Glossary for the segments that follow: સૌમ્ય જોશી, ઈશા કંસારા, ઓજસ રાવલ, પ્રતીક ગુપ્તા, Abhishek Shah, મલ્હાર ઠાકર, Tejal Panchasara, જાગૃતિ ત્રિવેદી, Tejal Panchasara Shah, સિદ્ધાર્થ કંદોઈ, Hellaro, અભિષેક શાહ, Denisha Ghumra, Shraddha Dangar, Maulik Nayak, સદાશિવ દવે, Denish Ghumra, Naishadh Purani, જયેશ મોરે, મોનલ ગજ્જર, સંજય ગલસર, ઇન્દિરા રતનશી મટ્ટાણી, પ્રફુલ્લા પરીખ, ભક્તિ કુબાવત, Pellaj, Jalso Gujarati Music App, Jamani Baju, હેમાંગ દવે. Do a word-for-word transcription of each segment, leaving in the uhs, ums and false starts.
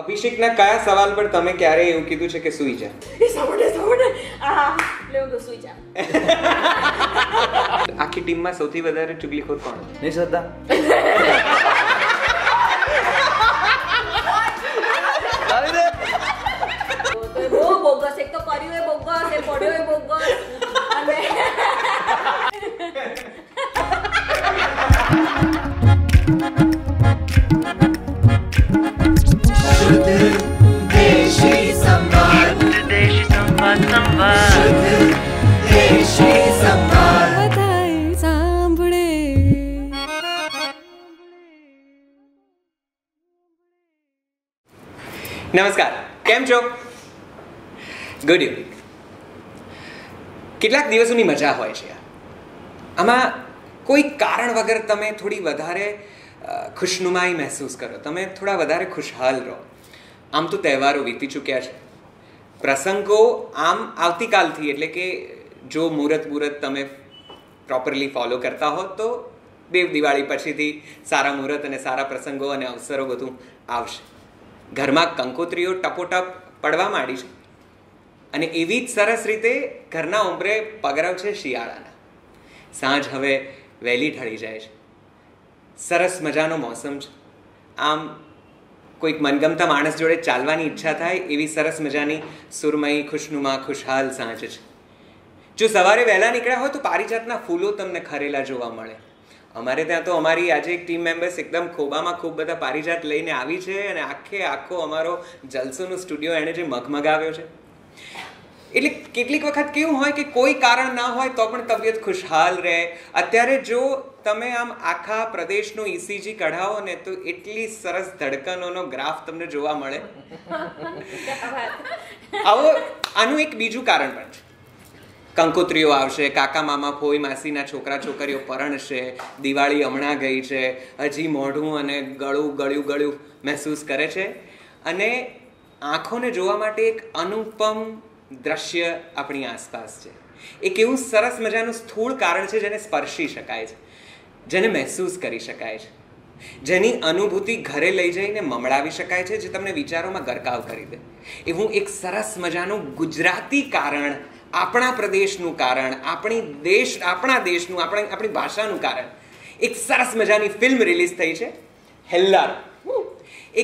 अभिषेक ना क्या सवाल पर तमे क्यारे एवुं कीधुं छे के सुई जा ए सावडे सावडे आहा लेव तो सुई जा आखी टीम में સૌથી વધારે ચુગલીખોર કોણ નહીં શ્રદ્ધા અરે તો બહુ બોગસ એક તો કર્યું એ બોગસ એ પડ્યો એ બોગસ અને नमस्कार केम छो गुड इवनिंग કેટલાક દિવસોની મજા હોય છે આમાં કોઈ કારણ વગર તમે થોડી વધારે ખુશનુમાઈ મહેસૂસ કરો તમે થોડા વધારે ખુશહાલ રહો આમ તો તહેવારો વીતી ચૂક્યા છે પ્રસંગો આમ આવતીકાલથી એટલે કે જો મુહૂર્ત મુહૂર્ત તમે પ્રોપરલી ફોલો કરતા હો તો દેવ દિવાળી પછીથી સારા મુહૂર્ત અને સારા પ્રસંગો અને અવસરો બધું આવશે घर में कंकोत्रीओ टपोटप पड़वा मांडी छे अने एवी ज सरस रीते घरना उंबरे पगरव छे शियाळाना सांज हवे वहेली ढळी जाय छे सरस मजानो मौसम छे आम कोईक मनगमता माणस जोड़े चालवानी इच्छा थाय एवी सरस मजानी सुरमई खुशनुमा खुशहाल सांज छे जो सवारे वहेला निकळ्या होय तो पारिजातना फूलो तमने खरेला जोवा मळे अमारे त्यां तो अमारी आज एक टीम मेम्बर्स एकदम खोबा में खूब बधा पारिजात लईने आवी छे अने आखे आखो अमारो जलसोनो स्टूडियो एने जे मगमगाव्यो छे एटले केटलीक वखत केवुं होय के कोई कारण ना होय तो पण तबियत खुशहाल रहे अत्यारे जो तमे आम आखा प्रदेशनो ईसीजी कढावो ने तो एटली सरस धड़कनोनो ग्राफ तमने जोवा मळे आवो आनुं एक बीजुं कारण पण छे કંકોત્રીઓ આવશે કાકા મામા ફોઈ માસીના છોકરા છોકરીઓ પરણશે દિવાળી હમણાં ગઈ છે હજી મોઢું અને ગળું ગળ્યું ગળ્યું મહેસૂસ કરે છે અને આંખોને જોવા માટે એક અનુપમ દ્રશ્ય આપણી આસપાસ છે એક એવું સરસ મજાનું સ્થૂળ કારણ છે જેને સ્પર્શી શકાય છે જેને મહેસૂસ કરી શકાય છે જેની અનુભૂતિ ઘરે લઈ જઈને મમળાવી શકાય છે જે તમને વિચારોમાં ગરકાવ કરી દે એવું એક સરસ મજાનું ગુજરાતી કારણ આપણા પ્રદેશનું કારણ આપણી દેશ આપણા દેશનું આપણી આપણી ભાષાનું કારણ એક સરસ મજાની ફિલ્મ રિલીઝ થઈ છે હેલ્લારો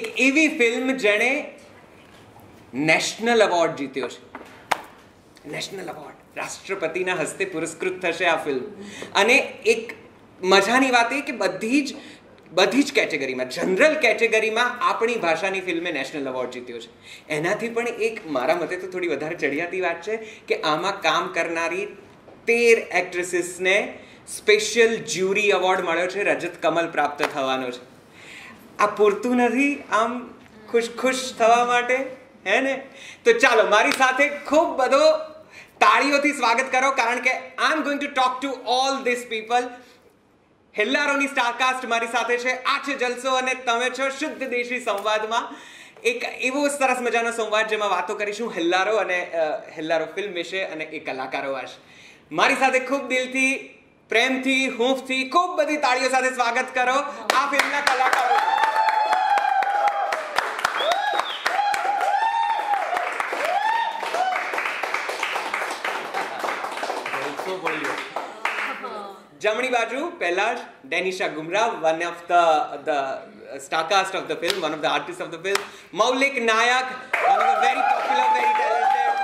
એક એવી ફિલ્મ જેણે નેશનલ એવોર્ડ જીત્યો છે નેશનલ એવોર્ડ રાષ્ટ્રપતિના હસ્તે પુરસ્કૃત થશે આ ફિલ્મ અને એક મજાની વાત એ કે બધી જ બધી જ કેટેગરીમાં જનરલ કેટેગરીમાં આપણી ભાષાની ફિલ્મે નેશનલ એવોર્ડ જીત્યો છે એનાથી પણ એક મારા મતે તો થોડી વધારે ચડિયાતી વાત છે કે આમાં કામ કરનારી તેર એક્ટ્રેસીસને સ્પેશિયલ જ્યુરી એવોર્ડ મળ્યો છે રજત કમલ પ્રાપ્ત થવાનો છે આ પૂરતું નથી આમ ખુશ ખુશ થવા માટે હે ને તો ચાલો મારી સાથે ખૂબ બધો તાળીઓથી સ્વાગત કરો કારણ કે I am going to talk to all this people હેલ્લારોની સ્ટારકાસ્ટ મારી સાથે છે આ છે જલસો અને તમે છો શુદ્ધ દેશી સંવાદમાં એક એવો સરસ મજાનો સંવાદ જેમાં વાતો કરીશું હેલ્લારો અને હેલ્લારો ફિલ્મ વિશે અને એ કલાકારો હશે મારી સાથે ખૂબ દિલથી પ્રેમથી હૂંફથી ખૂબ બધી તાળીઓ સાથે સ્વાગત કરો આ ફિલ્મના કલાકારો Jamani Baju, Pellaj, Denish Ghumra, one of the the star cast of the film, one of the artists of the film, Maulik Nayak, one of the very popular, very talented,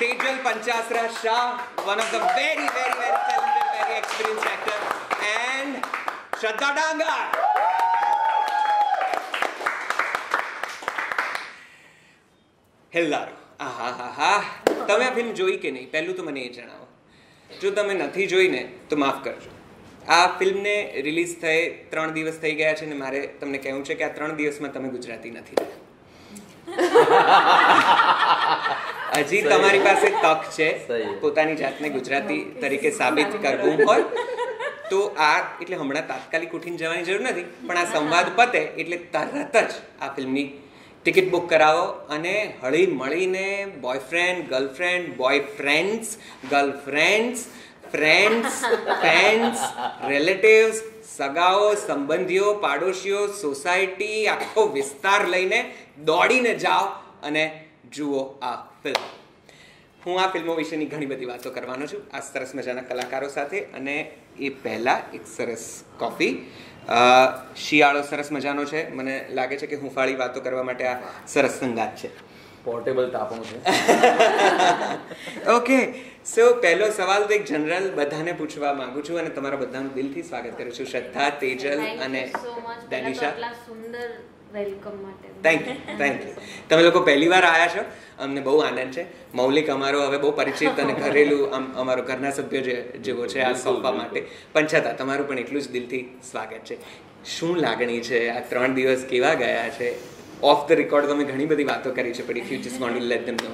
Tejal Panchasara Shah, one of the very, very, very talented, very experienced actor, and Shraddha Dangar. Hellaro, aha, aha. તમે film જોઈ કે નહીં પહેલું તો મને એ જણાવો जो तमे नथी जोईने तो माफ करजो आ फिल्म ने रिलीज थई त्रण दिवस थई गया छे ने मारे तमने कहेवुं छे के आ त्रण दिवस में तमे गुजराती नथी हजी तमारी पासे तक छे पोतानी जातने गुजराती तरीके साबित करवुं होय तो आ एटले हमणा तात्कालिक उठीने जवानी जरूर नथी पण आ संवाद पते एटले तरत ज आ फिल्मनी टिकट बुक कराओ अने हळी मळीने boyfriend girlfriend boyfriends girlfriends friends friends relatives સગાઓ, સંબંધીઓ, પાડોશીઓ, સોસાયટી, આખો વિસ્તાર લઈને દોડીને જાઓ અને જુઓ આ ફિલ્મ. હું આ ફિલ્મો વિશેની ઘણી બધી વાતો કરવાનો છું આ સરસ મજાના કલાકારો સાથે. અને એ પહેલાં એક સરસ કોફી. શિયાળો સરસ મજાનો છે, મને લાગે છે કે હુંફાળી વાતો કરવા માટે આ સરસ સંગાત છે. પોર્ટેબલ તાપો છે. ઓકે, સો પહેલો સવાલ તો એક જનરલ બધાને પૂછવા માંગુ છું અને તમારા બધાનું દિલથી સ્વાગત કરું છું. શ્રદ્ધા, તેજલ અને ડેનિશા, સુંદર વેલકમ માટે થેન્ક યુ. Thank you. તમે લોકો પહેલી વાર આવ્યા છો, અમને બહુ આનંદ છે. મૌલિક અમારો હવે બહુ પરિચિત અને ઘરેલું આમ અમારો ઘરના સભ્ય જેવો છે આ સોંપવા માટે. પણ છતાં તમારું પણ એટલું જ દિલથી સ્વાગત છે. શું લાગણી છે? આ ત્રણ દિવસ કેવા ગયા છે? ઓફ ધ રેકોર્ડ તમે ઘણી બધી વાતો કરી છે, પણ if you just want to let them know.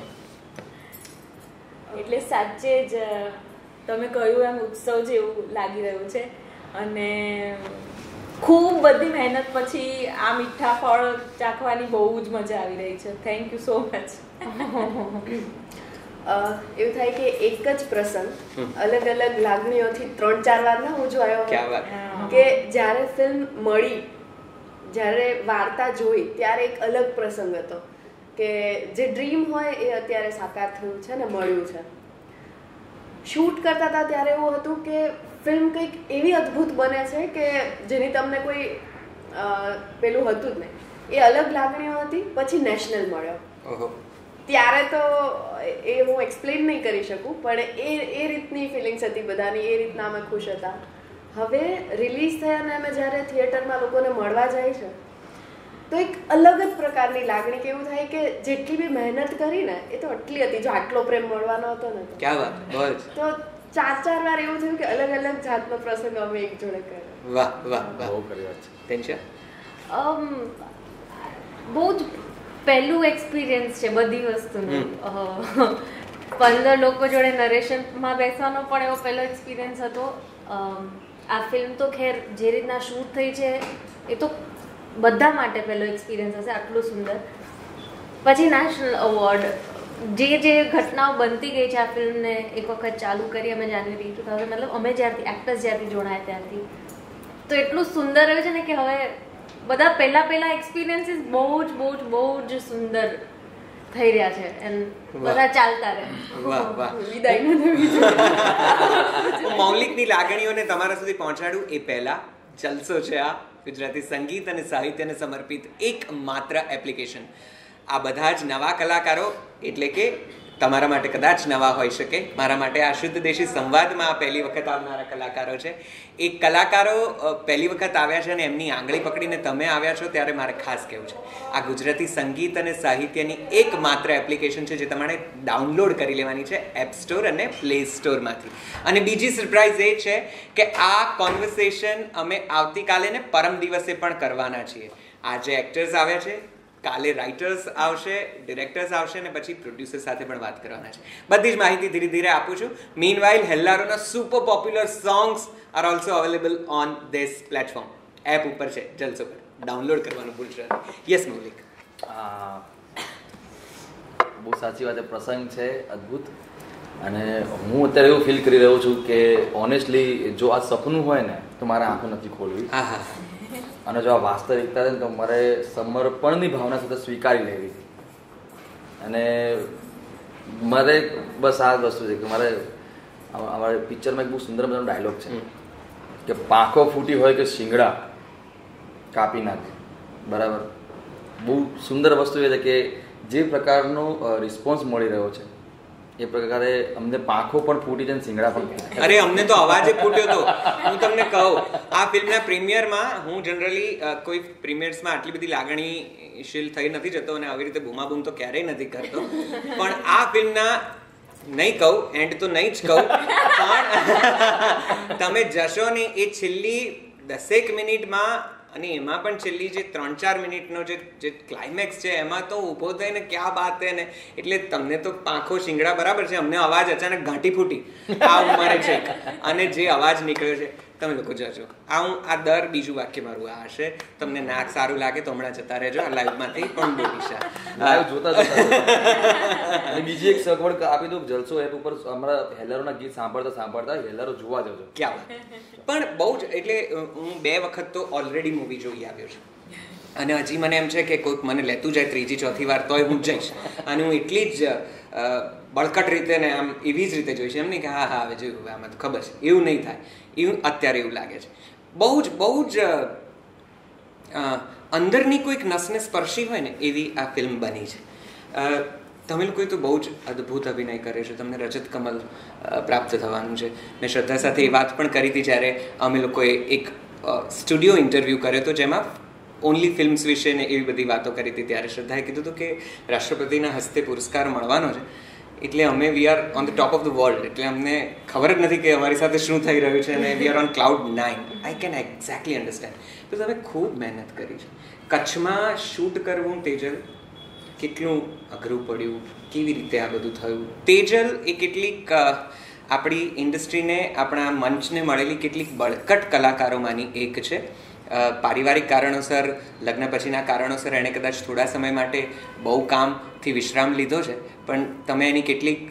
એટલે સાચે જ તમે કહ્યું એમ ઉત્સવ જેવું લાગી રહ્યું છે અને ખૂબ બધી મહેનત પછી આ મીઠા ફળ ચાખવાની બહુ જ મજા આવી રહી છે. Thank you so much. એવું થાય કે એક જ પ્રસંગ અલગ અલગ લાગણીઓથી ત્રણ ચાર વાર ના હું જોયો કે જ્યારે ફિલ્મ મળી, જ્યારે વાર્તા જોઈ, ત્યારે એક અલગ પ્રસંગ હતો કે જે ડ્રીમ હોય એ અત્યારે સાકાર થયું છે ને મળ્યું છે. શૂટ કરતા હતા ત્યારે એવું હતું કે ફિલ્મ કંઈક એવી અદ્ભુત બને છે કે જેની તમને કોઈ પેલું હતું જ નહીં. એ અલગ લાગણીઓ હતી. પછી નેશનલ મળ્યો ત્યારે તો એ હું એક્સપ્લેન નહીં કરી શકું, પણ એ એ રીતની ફિલિંગ્સ હતી બધાની, એ રીતના અમે ખુશ હતા. હવે રિલીઝ થયા ને અમે જ્યારે થિયેટરમાં લોકોને મળવા જાય છે તો એક અલગ જ પ્રકારની લાગણી કે એવું થાય કે જેટલી બી મહેનત કરી ને એ તો આટલી હતી. જો આટલો પ્રેમ મળવાનો હતો ને ક્યાં વાત બોલ, તો ચાર ચાર વાર એવું થયું કે અલગ અલગ જાતનો પ્રસંગ અમે એક જોડે કર્યો. વાહ વાહ વાહ, બહુ કર્યો છે. ટેન્શન અમ બહુ જ પહેલું એક્સપિરિયન્સ છે બધી વસ્તુનું. પંદર લોકો જોડે નરેશનમાં બેસવાનો પણ એવો પહેલો એક્સપિરિયન્સ હતો. આ ફિલ્મ તો ખેર જે રીતના શૂટ થઈ છે એ તો બધા માટે પહેલો એક્સપિરિયન્સ હશે આટલું સુંદર. પછી નેશનલ અવોર્ડ, જે જે ઘટનાઓ બનતી ગઈ છે આ ફિલ્મને એક વખત ચાલુ કરી અમે જાન્યુઆરી ટુ થાઉઝન્ડ મતલબ અમે જ્યારથી એક્ટર્સ જ્યારથી જોડાયા ત્યારથી તો એટલું સુંદર રહ્યું છે ને કે હવે બધા પહેલાં પહેલાં એક્સપિરિયન્સીસ બહુ જ બહુ જ બહુ જ સુંદર થઈ રહ્યા છે. એન્ડ બધા ચાલતા રહે. મૌલિકની લાગણીઓને તમારા સુધી પહોંચાડું એ પહેલાં જલસો છે આ ગુજરાતી સંગીત અને સાહિત્યને સમર્પિત એકમાત્ર એપ્લિકેશન. આ બધા જ નવા કલાકારો એટલે કે તમારા માટે કદાચ નવા હોઈ શકે, મારા માટે આ શુદ્ધ દેશી સંવાદમાં પહેલી વખત આવનારા કલાકારો છે. એ કલાકારો પહેલી વખત આવ્યા છે અને એમની આંગળી પકડીને તમે આવ્યા છો ત્યારે મારે ખાસ કહેવું છે, આ ગુજરાતી સંગીત અને સાહિત્યની એકમાત્ર એપ્લિકેશન છે જે તમારે ડાઉનલોડ કરી લેવાની છે એપ સ્ટોર અને પ્લે સ્ટોરમાંથી. અને બીજી સરપ્રાઈઝ એ છે કે આ કોન્વર્સેશન અમે આવતીકાલે ને પરમ દિવસે પણ કરવાના છીએ. આજે એક્ટર્સ આવ્યા છે, કાલે રાઇટર્સ આવશે, ડિરેક્ટર્સ આવશે અને પછી પ્રોડ્યુસર સાથે પણ વાત કરવાના છે. બધી જ માહિતી ધીરે ધીરે આપું છું. મીનવાઇલ હેલ્લારોના super popular songs are also available on this platform. App ઉપર છે જલસો પર, ડાઉનલોડ કરવાનું ભૂલશો નહીં. યસ મૌલિક, બહુ સાચી વાત. પ્રસંગ છે અદ્ભુત અને હું અત્યારે એવું ફીલ કરી રહ્યો છું કે ઓનેસ્ટલી જો આ સપનું હોય ને તો મારે આંખો નથી ખોલવી. હા હા. અને જો આ વાસ્તવિકતા છે ને તો મારે સમર્પણની ભાવના સાથે સ્વીકારી લેવી. અને મારે બસ આ જ વસ્તુ છે કે મારે અમારે પિક્ચરમાં એક બહુ સુંદર મજાનો ડાયલોગ છે કે પાંખો ફૂટી હોય કે શીંગડા કાપી નાખે, બરાબર. બહુ સુંદર વસ્તુ એ છે કે જે પ્રકારનો રિસ્પોન્સ મળી રહ્યો છે એ પ્રકારે અમને પાંખો પણ ફૂટી છે ને શીંગડા પણ. અરે અમને તો અવાજ જ ફૂટ્યો હતો. હું તમને કહું, આ ફિલ્મના પ્રીમિયરમાં હું જનરલી કોઈ પ્રીમિયર્સમાં આટલી બધી લાગણીશીલ થઈ નથી જતો અને આવી રીતે બૂમાબૂમ તો ક્યારેય નથી કરતો, પણ આ ફિલ્મના નહીં કહું, એન્ડ તો નહીં જ કહું, પણ તમે જશો ને એ છેલ્લી દસેક મિનિટમાં અને એમાં પણ છેલ્લી જે ત્રણ ચાર મિનિટનો જે જે ક્લાઇમેક્સ છે એમાં તો ઊભો થઈને ક્યાં વાત છે ને, એટલે તમને તો પાંખો શિંગડા બરાબર છે, અમને અવાજ અચાનક ઘાંટી ફૂટી આ ઉંમરે છે અને જે અવાજ નીકળ્યો છે તમે લોકો જજો. આ હું આ દર બીજું વાક્ય મારું આ હશે. તમને નાક સારું લાગે તો હમણાં જતા રહેજો આ લાઈવમાંથી પણ બોલીશા જોતા જોતા. બીજી એક સગવડ આપી દઉં, જલસો એપ ઉપર અમારા હેલારોના ગીત સાંભળતા સાંભળતા હેલારો જોવા જજો. ક્યાં પણ બહુ જ, એટલે હું બે વખત તો ઓલરેડી મૂવી જોઈ આવ્યો છું અને હજી મને એમ છે કે કોઈક મને લેતું જાય ત્રીજી ચોથી વાર તોય હું જઈશ. અને હું એટલી જ બળકટ રીતે ને આમ એવી જ રીતે જોઈશ, એમ નહીં કે હા હા હવે જોયું હવે આમાં તો ખબર છે, એવું નહીં થાય. એવું અત્યારે એવું લાગે છે. બહુ જ બહુ જ અંદરની કોઈક નસને સ્પર્શી હોય ને એવી આ ફિલ્મ બની છે. તમે લોકોએ તો બહુ જ અદ્ભુત અભિનય કર્યો છે. તમને રજત કમલ પ્રાપ્ત થવાનું છે. મેં શ્રદ્ધા સાથે એ વાત પણ કરી હતી જ્યારે અમે લોકોએ એક સ્ટુડિયો ઇન્ટરવ્યૂ કર્યો હતો જેમાં ઓનલી ફિલ્મ્સ વિશે ને એવી બધી વાતો કરી હતી. ત્યારે શ્રદ્ધાએ કીધું હતું કે રાષ્ટ્રપતિના હસ્તે પુરસ્કાર મળવાનો છે એટલે અમે we are on the top of the world, એટલે અમને ખબર જ નથી કે અમારી સાથે શું થઈ રહ્યું છે અને we are on cloud nine. I can exactly understand. તો તમે ખૂબ મહેનત કરી છે. કચ્છમાં શૂટ કરવું તેજલ કેટલું અઘરું પડ્યું, કેવી રીતે આ બધું થયું? તેજલ એ કેટલીક આપણી ઇન્ડસ્ટ્રીને, આપણા મંચને મળેલી કેટલીક બળકટ કલાકારોમાંની એક છે. પારિવારિક કારણોસર, લગ્ન પછીના કારણોસર એણે કદાચ થોડા સમય માટે બહુ કામથી વિશ્રામ લીધો છે, પણ તમે એની કેટલીક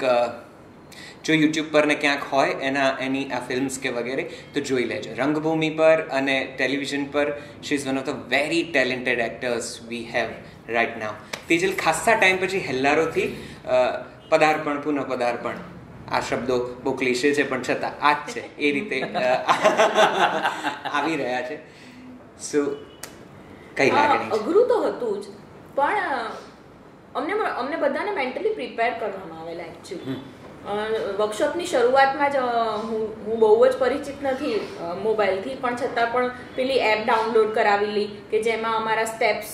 જો યુટ્યુબ પર ને ક્યાંક હોય એના એની આ ફિલ્મ્સ કે વગેરે તો જોઈ લેજો. રંગભૂમિ પર અને ટેલિવિઝન પર she is one of the very talented actors we have right now. Tejal ખાસ્સા ટાઈમ પછી હેલ્લારોથી પદાર્પણ પુનઃ પદાર્પણ, આ શબ્દો બહુ ક્લિશે છે પણ છતાં આ જ છે, એ રીતે આવી રહ્યા છે. સો કઈ લાગણી અઘરું તો હતું જ, પણ અમને અમને બધાને મેન્ટલી પ્રિપેર કરવામાં આવેલા. એકચ્યુઅલી વર્કશોપની શરૂઆતમાં જ હું હું બહુ જ પરિચિત નથી મોબાઈલથી, પણ છતાં પણ પેલી એપ ડાઉનલોડ કરાવેલી કે જેમાં અમારા સ્ટેપ્સ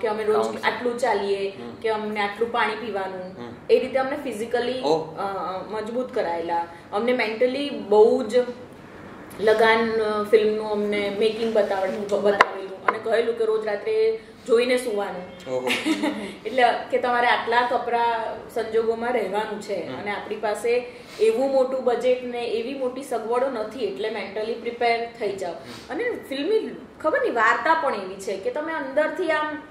કે અમે રોજ આટલું ચાલીએ કે અમને આટલું પાણી પીવાનું, એ રીતે અમને ફિઝિકલી મજબૂત કરાયેલા. અમને મેન્ટલી બહુ જ લગાન ફિલ્મનું અમને મેકિંગ બતાવેલું બતાવેલું અને કહેલું કે રોજ રાત્રે જોઈને સુવાનું, એટલે કે તમારે આટલા કપરા સંજોગોમાં રહેવાનું છે અને આપણી પાસે એવું મોટું બજેટ ને એવી મોટી સગવડો નથી, એટલે મેન્ટલી પ્રિપેર થઈ જાઓ. અને ફિલ્મની ખબર નહીં વાર્તા પણ એવી છે કે તમે અંદરથી આમ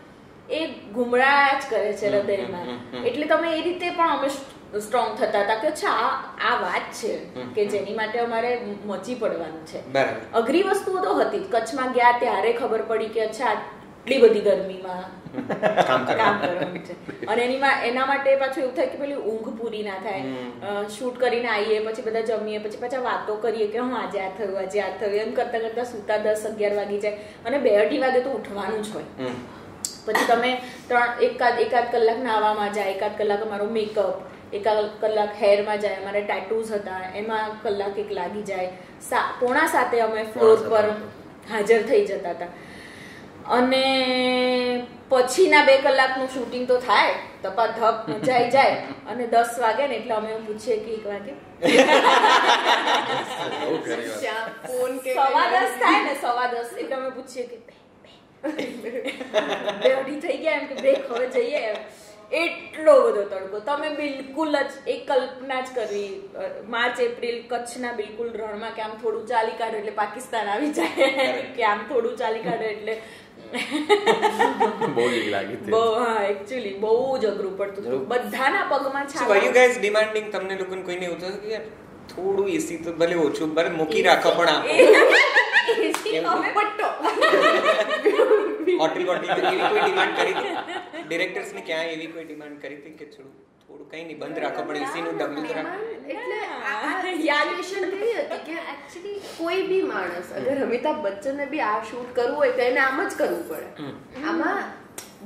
એ ગુમરા જ કરે છે હૃદયમાં, એટલે તમે એ રીતે પણ અમે સ્ટ્રોંગ થતા હતા કે અચ્છા આ વાત છે કે જેની માટે અમારે મચી પડવાનું છે. અઘરી વસ્તુઓ તો હતી. કચ્છમાં ગયા ત્યારે ખબર પડી કે અચ્છા આટલી બધી ગરમીમાં કામ કરવાનું છે અને એનીમાં એના માટે પાછું એવું થાય કે પેલી ઊંઘ પૂરી ના થાય. શૂટ કરીને આવીએ પછી બધા જમીએ પછી પાછા વાતો કરીએ કે હું આજે આ થયું આજે આ થયું, એમ કરતા કરતા સુતા દસ અગિયાર વાગી જાય અને બે અઢી વાગે તો ઉઠવાનું જ હોય. પછી તમે ત્રણ એકાદ એકાદ કલાક નાહવામાં જાય, એકાદ કલાક અમારો મેકઅપ, એકાદ કલાક હેરમાં જાય, અમારે ટેટૂઝ હતા એમાં કલાક એક લાગી જાય. પોણા સાથે અમે ફ્લોર પર હાજર થઈ જતા હતા અને પછીના બે કલાકનું શૂટિંગ તો થાય તપા ધપ મચાઈ જાય અને દસ વાગે ને એટલે અમે પૂછીએ કે એક વાગે સવા દસ થાય ને સવા દસ એટલે અમે પૂછીએ કે બે અઢી થઈ ગયા એમ કે બ્રેક હવે જઈએ. એટલો બધો તડકો તમે બિલકુલ જ એક કલ્પના જ કરી. માર્ચ એપ્રિલ કચ્છના બિલકુલ રણમાં કે આમ થોડું ચાલી કાઢો એટલે પાકિસ્તાન આવી જાય, કે આમ થોડું ચાલી કાઢો એટલે બહુ બીક લાગી હતી. હા એક્ચ્યુઅલી બહુ જ અઘરું પડતું હતું. બધાના પગમાં છાલ. So you guys demanding તમને લોકોને કોઈને એવું થતું કે થોડું એસી તો ભલે ઓછું ભલે મૂકી રાખો પણ આપ એસી હવે પટ્ટો હોટલ હોટલ એવી કોઈ ડિમાન્ડ કરી હતી ડિરેક્ટર્સને? ક્યાં એવી કોઈ ડિમાન્ડ કરી હતી કે થોડું થોડું કંઈ નહીં બંધ રાખો પણ એસીનું ડબલ રાખો? એટલે આ રિએલેશન થઈ હતી કે એક્ચ્યુઅલી કોઈ બી માણસ અગર અમિતાભ બચ્ચનને બી આ શૂટ કરવું હોય તો એને આમ જ કરવું પડે. આમાં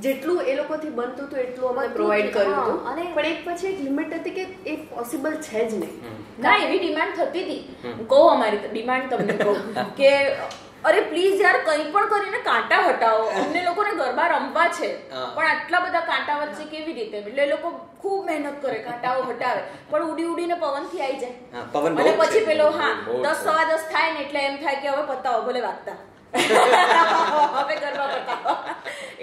જેટલું એ લોકોથી બનતું હતું એટલું અમે પ્રોવાઈડ કર્યું હતું અને પણ એક પછી એક લિમિટ હતી કે એ પોસિબલ છે જ નહીં. ના એવી ડિમાન્ડ થતી હતી. હું કહું અમારી ડિમાન્ડ તમને કહું કે અરે પ્લીઝ યાર કંઈ પણ કરીને કાંટા હટાવો, અમને લોકોને ગરબા રમવા છે પણ આટલા બધા કાંટા વચ્ચે કેવી રીતે? એટલે લોકો ખૂબ મહેનત કરે કાંટાઓ હટાવે પણ ઉડી ઉડીને પવનથી આવી જાય અને પછી પેલો હા દસ સવા દસ થાય ને એટલે એમ થાય કે હવે પતાવો ભલે વાગતા હવે ગરબા બતાવો.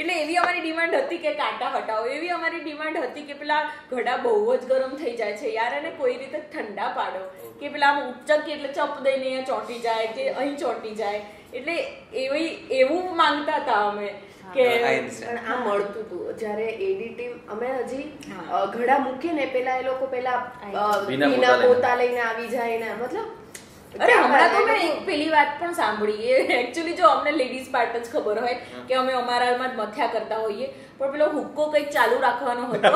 એટલે એવી અમારી ડિમાન્ડ હતી કે કાંટા હટાવો, એવી અમારી ડિમાન્ડ હતી કે પેલા ઘડા બહુ જ ગરમ થઈ જાય છે યાર, એને કોઈ રીતે ઠંડા પાડો, કે પેલા આમ ઉપચકી એટલે ચપ દઈને ચોંટી જાય કે અહીં ચોંટી જાય. એટલે એવી એવું માંગતા હતા અમે કે આ મળતું હતું. જ્યારે એડી ટીમ અમે હજી ઘડા મૂકીએ ને પેલા એ લોકો પેલા બીના પોતા લઈને આવી જાય ને, મતલબ અરે હમણાં તો મેં એક પેલી વાત પણ સાંભળી. એકચ્યુઅલી જો અમને લેડીઝ પાર્ટ જ ખબર હોય કે અમે અમારામાં જ મથ્યા કરતા હોઈએ, પણ પેલો હુક્કો કંઈક ચાલુ રાખવાનો હતો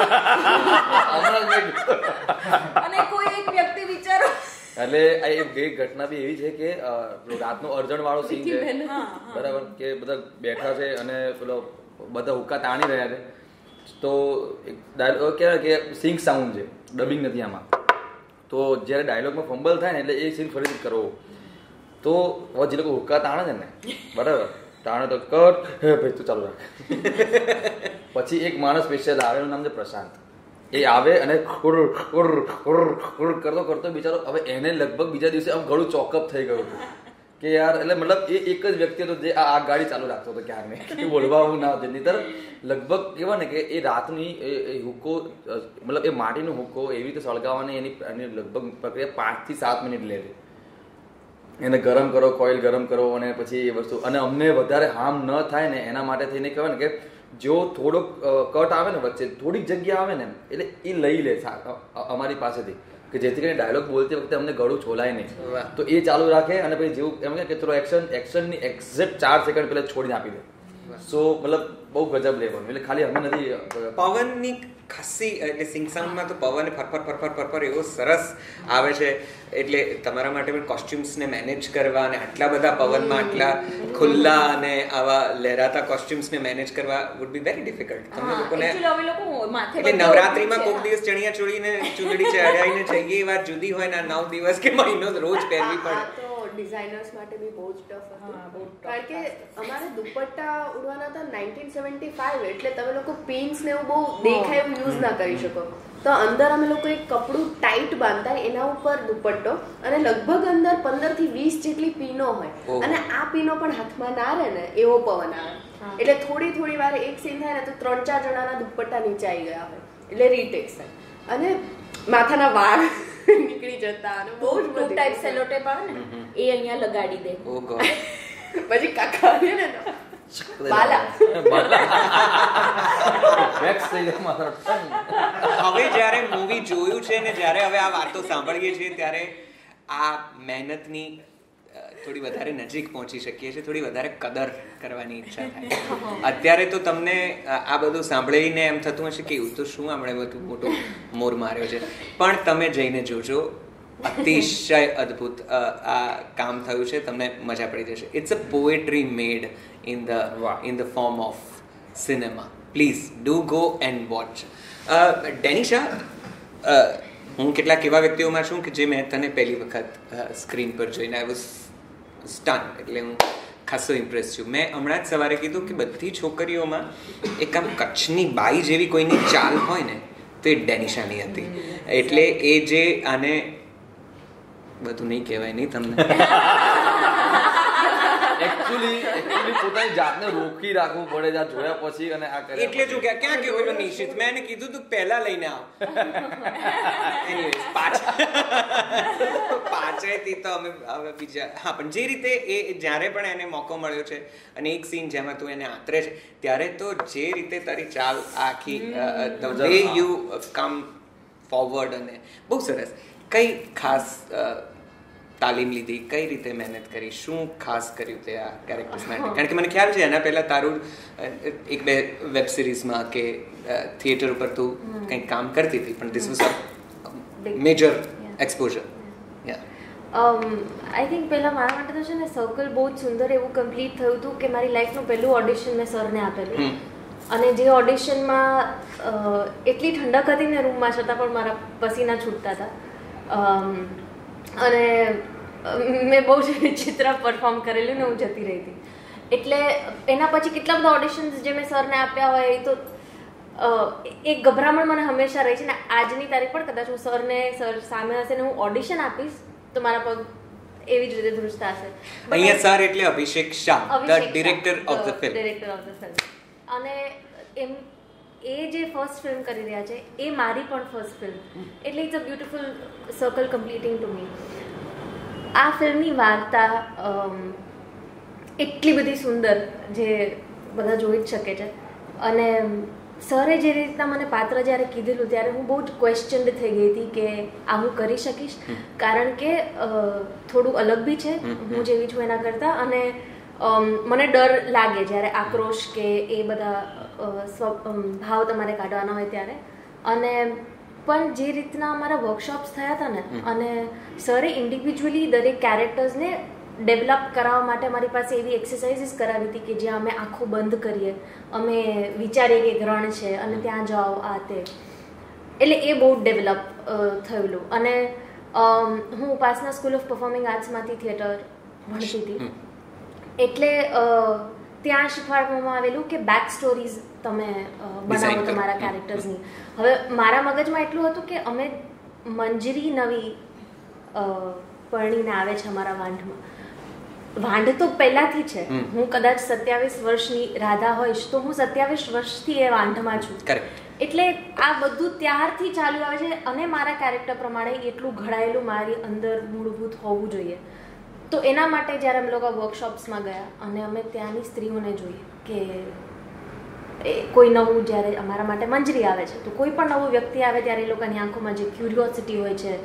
અને કોઈ એક વ્યક્તિ વિચારો. એટલે આ એક ઘટના બી એવી છે કે રાતનો અર્જણ વાળો સીન છે, બરાબર, કે બધા બેઠા છે અને પેલો બધા હુક્કા તાણી રહ્યા છે, તો કહેવાય કે સિંક સાઉન્ડ છે, ડબિંગ નથી આમાં. તો જ્યારે ડાયલોગમાં ફંબલ થાય ને એટલે એ સીન ફરીથી કરવો. તો હવે જે લોકો હુક્કા તાણે છે ને, બરાબર, તાણે તો કટ હે ભાઈ તું ચાલુ રાખ. પછી એક માણસ સ્પેશિયલ આવે, એનું નામ છે પ્રશાંત. એ આવે અને કરતો કરતો બિચારો, હવે એને લગભગ બીજા દિવસે આમ ઘણું ચોકઅપ થઈ ગયું હતું કે યાર, એટલે મતલબ એ એક જ વ્યક્તિ હતો જે આ ગાડી ચાલુ રાખતો હતો, ક્યાંક ને બોલવા હું ના હતી. નહીતર લગભગ કહેવાય ને કે એ રાતની એ હુક્કો, મતલબ એ માટીનો હુક્કો એવી રીતે સળગાવવાની એની એની લગભગ પ્રક્રિયા પાંચ થી સાત મિનિટ લે છે. એને ગરમ કરો, કોઇલ ગરમ કરો, અને પછી એ વસ્તુ, અને અમને વધારે હાર્મ ન થાય ને એના માટે થઈને કહેવાય ને કે જો થોડોક કટ આવે ને, વચ્ચે થોડીક જગ્યા આવે ને, એટલે એ લઈ લે અમારી પાસેથી, કે જેથી કરીને ડાયલોગ બોલતી વખતે અમને ગળું છોલાય નહીં. તો એ ચાલુ રાખે અને પછી જેવું એમ કે થોડો એક્શન એક્શનની એક્ઝેક્ટ ચાર સેકન્ડ પહેલાં છોડીને આપી દે. સો મતલબ બહુ ગજબ લેવાનું. એટલે ખાલી અમે નથી, પવનની ખાસી એટલે સિંગસાંગમાં તો પવન ફરફર ફરફર ફરફર એવો સરસ આવે છે. એટલે તમારા માટે પણ કોસ્ટ્યુમ્સને મેનેજ કરવા અને આટલા બધા પવનમાં આટલા ખુલ્લા અને આવા લહેરાતા કોસ્ટ્યુમ્સને મેનેજ કરવા વુડ બી વેરી ડિફિકલ્ટ. તમે લોકોને એટલે નવરાત્રીમાં કોઈક દિવસ ચણિયા ચોળીને ચૂંદડી ચડાવીને જઈએ એ વાત જુદી હોય ને, નવ દિવસ કે મહિનો રોજ પહેરવી પડે. ડિઝાઇનર્સ માટે બી બહુ જ ટફ હતું, કારણ કે અમારે દુપટ્ટા ઉડવાના હતા ઓગણીસો પંચાણું, એટલે તમે લોકો પિન્સ ને એવું બહુ દેખાય એવું યુઝ ના કરી શકો. તો અંદર અમે લોકો એક કપડું ટાઈટ બાંધતા, એના ઉપર દુપટ્ટો, અને લગભગ અંદર પંદર થી વીસ જેટલી પીનો હોય, અને આ પીનો પણ હાથમાં ના રહે ને એવો પવન આવે. એટલે થોડી થોડી વાર એક સીન થાય ને તો ત્રણ ચાર જણાના દુપટ્ટા નીચે આવી ગયા હોય, એટલે રીટેક્સ થાય અને માથાના વાળ નીકળી જતા અને બહુ જ બહુ ટાઈપ સેલોટેપ આવે ને એ અહીંયા લગાડી દે. ઓ ગોડ. પછી કાકા આવે ને બાલા બેક સ્ટેજ માં. હવે જ્યારે મૂવી જોયું છે ને જ્યારે હવે આ વાતો સાંભળીએ છીએ ત્યારે આ મહેનતની થોડી વધારે નજીક પહોંચી શકીએ છીએ, થોડી વધારે કદર કરવાની ઈચ્છા થાય. અત્યારે તો તમને આ બધું સાંભળીને એમ થતું હશે કે એવું તો શું આપણે બધું મોટો મોર માર્યો છે, પણ તમે જઈને જોજો, અતિશય અદ્ભુત આ કામ થયું છે, તમને મજા પડી જશે. It's a poetry made in the in the form of cinema. Please do go and watch. Denisha, હું કેટલાક એવા વ્યક્તિઓમાં છું કે જે મેં તને પહેલી વખત સ્ક્રીન પર જોઈને આઈ વોઝ સ્ટન, એટલે હું ખાસો ઇમ્પ્રેસ છું. મેં હમણાં જ સવારે કીધું કે બધી છોકરીઓમાં એક આમ કચ્છની બાઈ જેવી કોઈની ચાલ હોય ને તો એ ડેનિશાની હતી. એટલે એ જે આને બધું નહીં કહેવાય નહીં તમને મોકો મળ્યો છે. અને એક સીન જેમાં તું એને આતરે છે ત્યારે તો જે રીતે તારી ચાલ આખી the way you come forward, અને બહુ સરસ. કઈ ખાસ તાલીમ લીધી, કઈ રીતે મહેનત કરી, શું ખાસ કર્યું તે આ કેરેક્ટર્સ માટે? કારણ કે મને ખ્યાલ છે એના પહેલાં તારું એક બે વેબ સિરીઝમાં કે થિયેટર ઉપર તું કંઈક કામ કરતી હતી, પણ this was a major exposure. I think પહેલાં મારા માટે તો છે ને સર્કલ બહુ જ સુંદર એવું કમ્પ્લીટ થયું હતું કે મારી લાઈફનું પહેલું ઓડિશન મેં સરને આપેલું, અને જે ઓડિશનમાં એટલી ઠંડક હતી ને રૂમમાં, છતાં પણ મારા પસીના છૂટતા હતા. અને મેં બહુ જ વિચિત્ર પરફોર્મ કરેલું ને હું જતી રહી હતી. એટલે એના પછી કેટલા બધા ઓડિશન્સ જે મેં સરને આપ્યા હોય, એ તો એક ગભરામણ મને હંમેશા રહી છે ને આજની તારીખ પણ. કદાચ હું સરને સર સામે હશે ને હું ઓડિશન આપીશ તો મારા પગ એવી જ રીતે ધ્રુજતા હશે. અહીંયા સર એટલે અભિષેક શાહ, the director of the film, director of the film. અને એમ એ જે ફર્સ્ટ ફિલ્મ કરી રહ્યા છે એ મારી પણ ફર્સ્ટ ફિલ્મ, એટલે it's a beautiful circle completing to me. આ ફિલ્મની વાર્તા એટલી બધી સુંદર, જે બધા જોઈ જ શકે છે. અને સરે જે રીતના મને પાત્ર જ્યારે કીધેલું ત્યારે હું બહુ જ ક્વેશ્ચન્ડ થઈ ગઈ હતી કે આ હું કરી શકીશ, કારણ કે થોડું અલગ બી છે હું જેવી છું એના કરતાં. અને મને ડર લાગે જ્યારે આક્રોશ કે એ બધા ભાવ તમારે કાઢવાના હોય ત્યારે. અને પણ જે રીતના અમારા વર્કશોપ્સ થયા હતા ને, અને સરે ઇન્ડિવિજ્યુઅલી દરેક કેરેક્ટર્સને ડેવલપ કરાવવા માટે મારી પાસે એવી એક્સરસાઇઝીસ કરાવી હતી કે જ્યાં અમે આંખો બંધ કરીએ, અમે વિચારીએ કે ગ્રહણ છે અને ત્યાં જાઓ આ તે, એટલે એ બહુ ડેવલપ થયેલું. અને હું ઉપાસના સ્કૂલ ઓફ પરફોર્મિંગ આર્ટ્સમાંથી થિયેટર ભણતી હતી, એટલે ત્યાં શીખવાડવામાં આવેલું કે બેક સ્ટોરીઝ તમે બનાવો તમારા કેરેક્ટર્સની. હવે મારા મગજમાં એટલું હતું કે અમે મંજરી નવી પરણીને આવે છે અમારા વાંઢમાં, વાંઢ તો પહેલાથી છે, હું કદાચ સત્યાવીસ વર્ષની રાધા હોઈશ તો હું સત્યાવીસ વર્ષથી એ વાંઢમાં છું, એટલે આ બધું ત્યારથી ચાલુ આવે છે. અને મારા કેરેક્ટર પ્રમાણે એટલું ઘડાયેલું મારી અંદર મૂળભૂત હોવું જોઈએ. તો એના માટે જ્યારે અમે લોકો વર્કશોપ્સમાં ગયા અને અમે ત્યાંની સ્ત્રીઓને જોઈએ કે કોઈ નવું જ્યારે અમારા માટે મંજરી આવે છે તો કોઈ પણ નવું વ્યક્તિ આવે ત્યારે એ લોકોની આંખોમાં જે ક્યુરિયોસિટી હોય છે,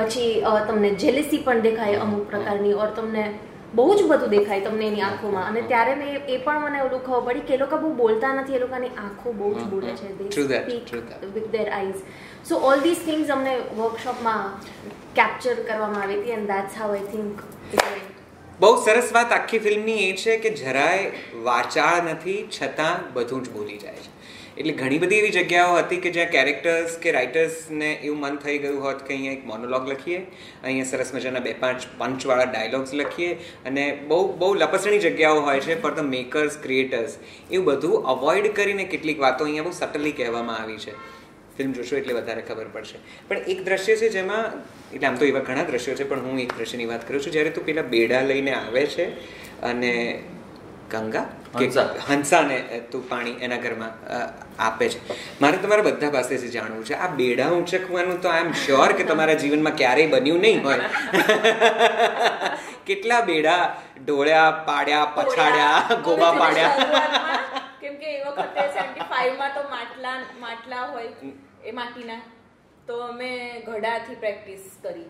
પછી તમને જેલેસી પણ દેખાય અમુક પ્રકારની, ઓર તમને બહુ જ બધું દેખાય તમને એની આંખોમાં. અને ત્યારે મેં એ પણ મને એવું ખબર પડી કે એ લોકો બહુ બોલતા નથી, એ લોકોની આંખો બહુ જ બોલે છે, they speak with their eyes. So all this things અમને વર્કશોપમાં કેપ્ચર કરવામાં આવી હતી, and that's how I think. બહુ સરસ વાત આખી ફિલ્મની એ છે કે જરાય વાચાળ નથી છતાં બધું જ બોલી જાય છે. એટલે ઘણી બધી એવી જગ્યાઓ હતી કે જ્યાં કેરેક્ટર્સ કે રાઇટર્સને એવું મન થઈ ગયું હોત કે અહીંયા એક મોનોલોગ લખીએ, અહીંયા સરસ મજાના બે પાંચ પંચવાળા ડાયલોગ્સ લખીએ, અને બહુ બહુ લપસણી જગ્યાઓ હોય છે ફોર ધ મેકર્સ, ક્રિએટર્સ. એવું બધું અવોઇડ કરીને કેટલીક વાતો અહીંયા બહુ સટલી કહેવામાં આવી છે. ફિલ્મ જોશો એટલે વધારે ખબર પડશે. પણ એક દ્રશ્ય છે જેમાં, એટલે આમ તો એવા ઘણા દ્રશ્યો છે પણ હું એક દ્રશ્યની વાત કરું છું, જ્યારે તું પેલા બેડા લઈને આવે છે અને ગંગા કે હંસાને તું પાણી એના ઘરમાં આપે છે. મારે તમારા બધા પાસેથી જાણવું છે, આ બેડા ઉંચકવાનું તો આઈ એમ શ્યોર કે તમારા જીવનમાં ક્યારેય બન્યું નહીં હોય. કેટલા બેડા ઢોળ્યા, પાડ્યા, પછાડ્યા, ગોબા પાડ્યા? કેમ કે એ વખતે પંચાણું માં તો માટલા માટલા હોય એ માટીના, તો અમે ઘડાથી પ્રેક્ટિસ કરી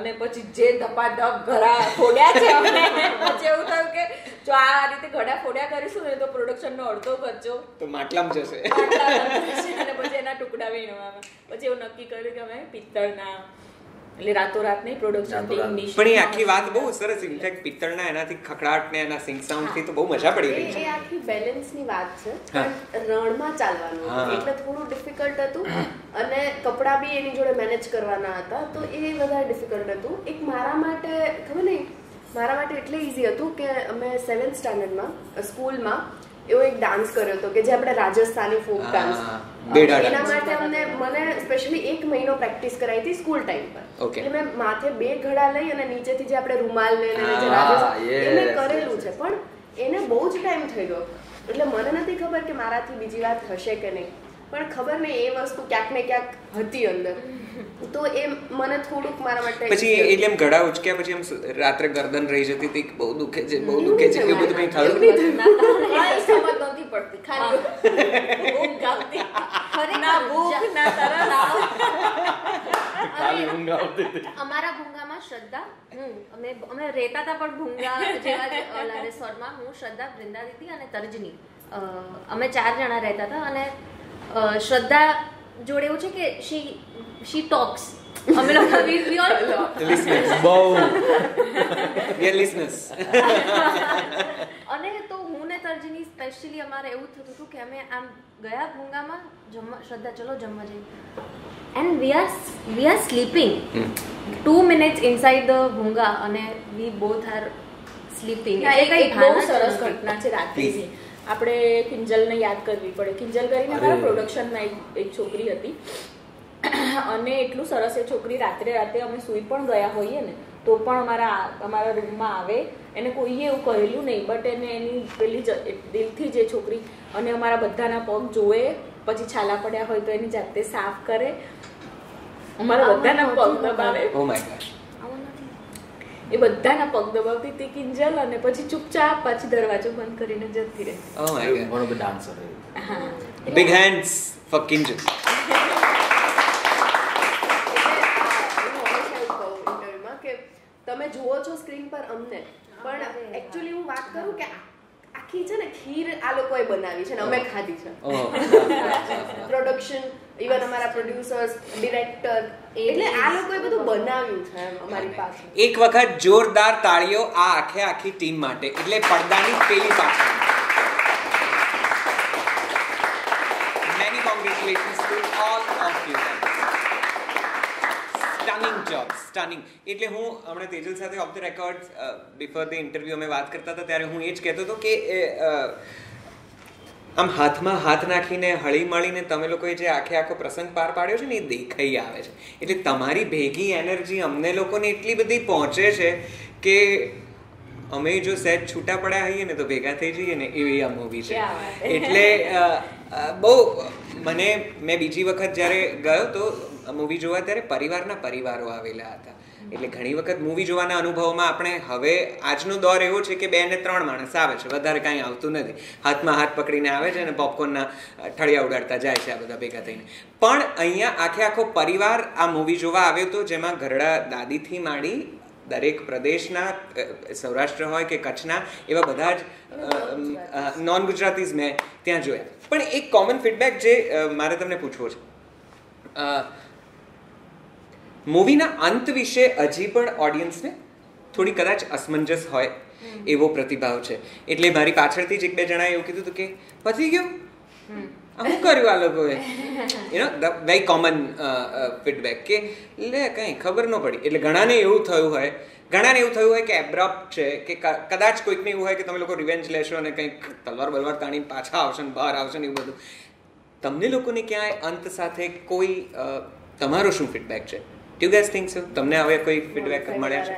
અને પછી જે ધપાધપ ઘડા ફોડ્યા છે અમને, પછી એવું થયું કે જો આ રીતે ઘડા ફોડ્યા કરીશું ને તો પ્રોડક્શનનો અડધો ખર્ચો તો માટલામાં જશે, અને પછી એના ટુકડા વીણવામાં. પછી એવું નક્કી કર્યું કે અમે પિત્તળના, એટલે રાતોરાત નહીં, પ્રોડક્શન ટીમની. પણ એ આખી વાત બહુ સરસ, ઇનફેક્ટ પિત્તળના એનાથી ખખડાટ ને એના સિંગ સાઉન્ડથી તો બહુ મજા પડી રહી છે. એ આખી બેલેન્સની વાત છે, પણ રણમાં ચાલવાનું એટલે થોડું ડિફિકલ્ટ હતું, અને કપડાં બી એની જોડે મેનેજ કરવાના હતા, તો એ વધારે ડિફિકલ્ટ હતું. એક મારા માટે ખબર નહીં, મારા માટે એટલે ઇઝી હતું કે અમે સેવન્થ સ્ટાન્ડર્ડમાં સ્કૂલમાં એવો એક ડાન્સ કર્યો હતો કે જે આપણે રાજસ્થાની ફોક ડાન્સ, એના માટે અમને મને સ્પેશિયલી એક મહિનો પ્રેક્ટિસ કરાવી હતી સ્કૂલ ટાઈમ પર. એટલે મેં માથે બે ઘડા લઈ અને નીચેથી જે આપણે રૂમાલ લઈને જે રાજસ્થાની, એ મેં કરેલું છે, પણ એને બહુ જ ટાઈમ થઈ ગયો, એટલે મને નથી ખબર કે મારાથી બીજી વાત થશે કે નહીં, પણ ખબર નહીં એ વસ્તુ ક્યાંક ને ક્યાંક હતી અંદર, તો એ મને થોડુંક મારા માટે. પછી એટલે એમ ઘડા ઉચક્યા પછી એમ રાત્રે ગરદન રહી જતી હતી કે બહુ દુખે છે, બહુ દુખે છે, એવું બધું કંઈ થયું નહીં, સમજ નહોતી પડતી, ખાલી ઊંઘ આવતી, ખરી ના ભૂખ ના તરા ના, ખાલી ઊંઘ આવતી હતી. અમારા ભૂંગામાં શ્રદ્ધા, હું અમે અમે રહેતા હતા પણ ભૂંગા જેવા ઓલા રિસોર્ટમાં, હું, શ્રદ્ધા, વૃંદા દીદી અને તર્જની, અમે ચાર જણા રહેતા હતા. અને શ્રદ્ધા જોડે એવું છે કે શી શી ટોક્સ, અમે લોકો વી ઓલ લિસનર્સ, બહુ વી આર લિસનર્સ. અને તો હું ને તર્જની સ્પેશિયલી અમારે એવું થતું હતું કે અમે આમ ગયા ભૂંગામાં જમવા, શ્રદ્ધા ચલો જમવા જઈએ, and we are we are sleeping two minutes inside the ભૂંગા, અને વી બોથ આર સ્લીપિંગ. એ કઈ બહુ સરસ ઘટના છે રાત્રિની. આપણે કિંજલને યાદ કરવી પડે. કિંજલ કરીને અમારા પ્રોડક્શનમાં એક છોકરી હતી, અને એટલું સરસ એ છોકરી, રાત્રે રાતે અમે સૂઈ પણ ગયા હોઈએ ને तो अमरा अमरा रूम में आए एने कोईए एवं कहेलू नहीं बट एने एनी पेली दिल थी जे छोकरी अने अमरा बधाना पग जोए पछी छाला पड्या होय तो एनी जाते साफ करे अमरा बधाना पग दबावे। ओ माय गॉड ए बधाना पग दबावती ती किंजल अने पछी चुपचाप पाछी दरवाजो बंद करीने जती रहे। Oh my god one of the dancer. हां बिग हैंड्स फॉर किंजल। તમે જુઓ છો સ્ક્રીન પર અમને, પણ એક્ચ્યુઅલી હું વાત કરું કે આખી છે ને ખીર આ લોકોએ બનાવી છે ને અમે ખાધી છે, પ્રોડક્શન ઇવન અમારા પ્રોડ્યુસર્સ ડિરેક્ટર એટલે આ લોકોએ બધું બનાવ્યું છે અમારી પાસે। એક વખત જોરદાર તાળીઓ આ આખે આખી ટીમ માટે, એટલે પડદાની પેલી પાછળ many congratulations to all of you. Stunning job, stunning. એટલે હું હમણાં તેજલ સાથે off the record before the interview અમે વાત કરતા હતા ત્યારે હું એ જ કહેતો હતો કે આમ હાથમાં હાથ નાખીને હળી મળીને તમે લોકોએ જે આખે આખો પ્રસંગ પાર પાડ્યો છે ને એ દેખાઈ આવે છે, એટલે તમારી ભેગી એનર્જી અમને લોકોને એટલી બધી પહોંચે છે કે અમે જો સેટ છૂટા પડ્યા હોઈએ ને તો ભેગા થઈ જઈએ ને એવી આ મૂવી છે। એટલે બહુ મને મેં બીજી વખત જ્યારે ગયો તો મૂવી જોવા ત્યારે પરિવારના પરિવારો આવેલા હતા, એટલે ઘણી વખત મૂવી જોવાના અનુભવમાં આપણે હવે આજનો દોર એવો છે કે બે ને ત્રણ માણસ આવે છે, વધારે કાંઈ આવતું નથી, હાથમાં હાથ પકડીને આવે છે અને પોપકોર્નના ઠળિયા ઉડાડતા જાય છે આ બધા ભેગા થઈને। પણ અહીંયા આખે આખો પરિવાર આ મૂવી જોવા આવ્યો હતો, જેમાં ઘરડા દાદીથી માંડી દરેક પ્રદેશના, સૌરાષ્ટ્ર હોય કે કચ્છના, એવા બધા જ નોન ગુજરાતીઝ મેં ત્યાં જોયા। પણ એક કોમન ફીડબેક જે મારે તમને પૂછવો છે, મૂવીના અંત વિશે હજી પણ ઓડિયન્સને થોડી કદાચ અસમંજસ હોય એવો પ્રતિભાવ છે, એટલે મારી પાછળથી જ એક બે જણાએ એવું કીધું હતું કે પતી ગયો, હું કર્યું આ લોકોએ, you know the very common feedback કે લે કંઈ ખબર ન પડી। એટલે ઘણાને એવું થયું હોય, ઘણાને એવું થયું હોય કે એબ્રપ્ટ છે, કે કદાચ કોઈકને એવું હોય કે તમે લોકો રિવેન્જ લેશો અને કંઈક તલવાર બલવાર તાણી પાછા આવશો ને બહાર આવશો ને એવું બધું। તમને લોકોને ક્યાંય અંત સાથે કોઈ તમારો શું ફીડબેક છે? Do you guys think so? તમને હવે કોઈ ફીડબેક મળ્યા છે?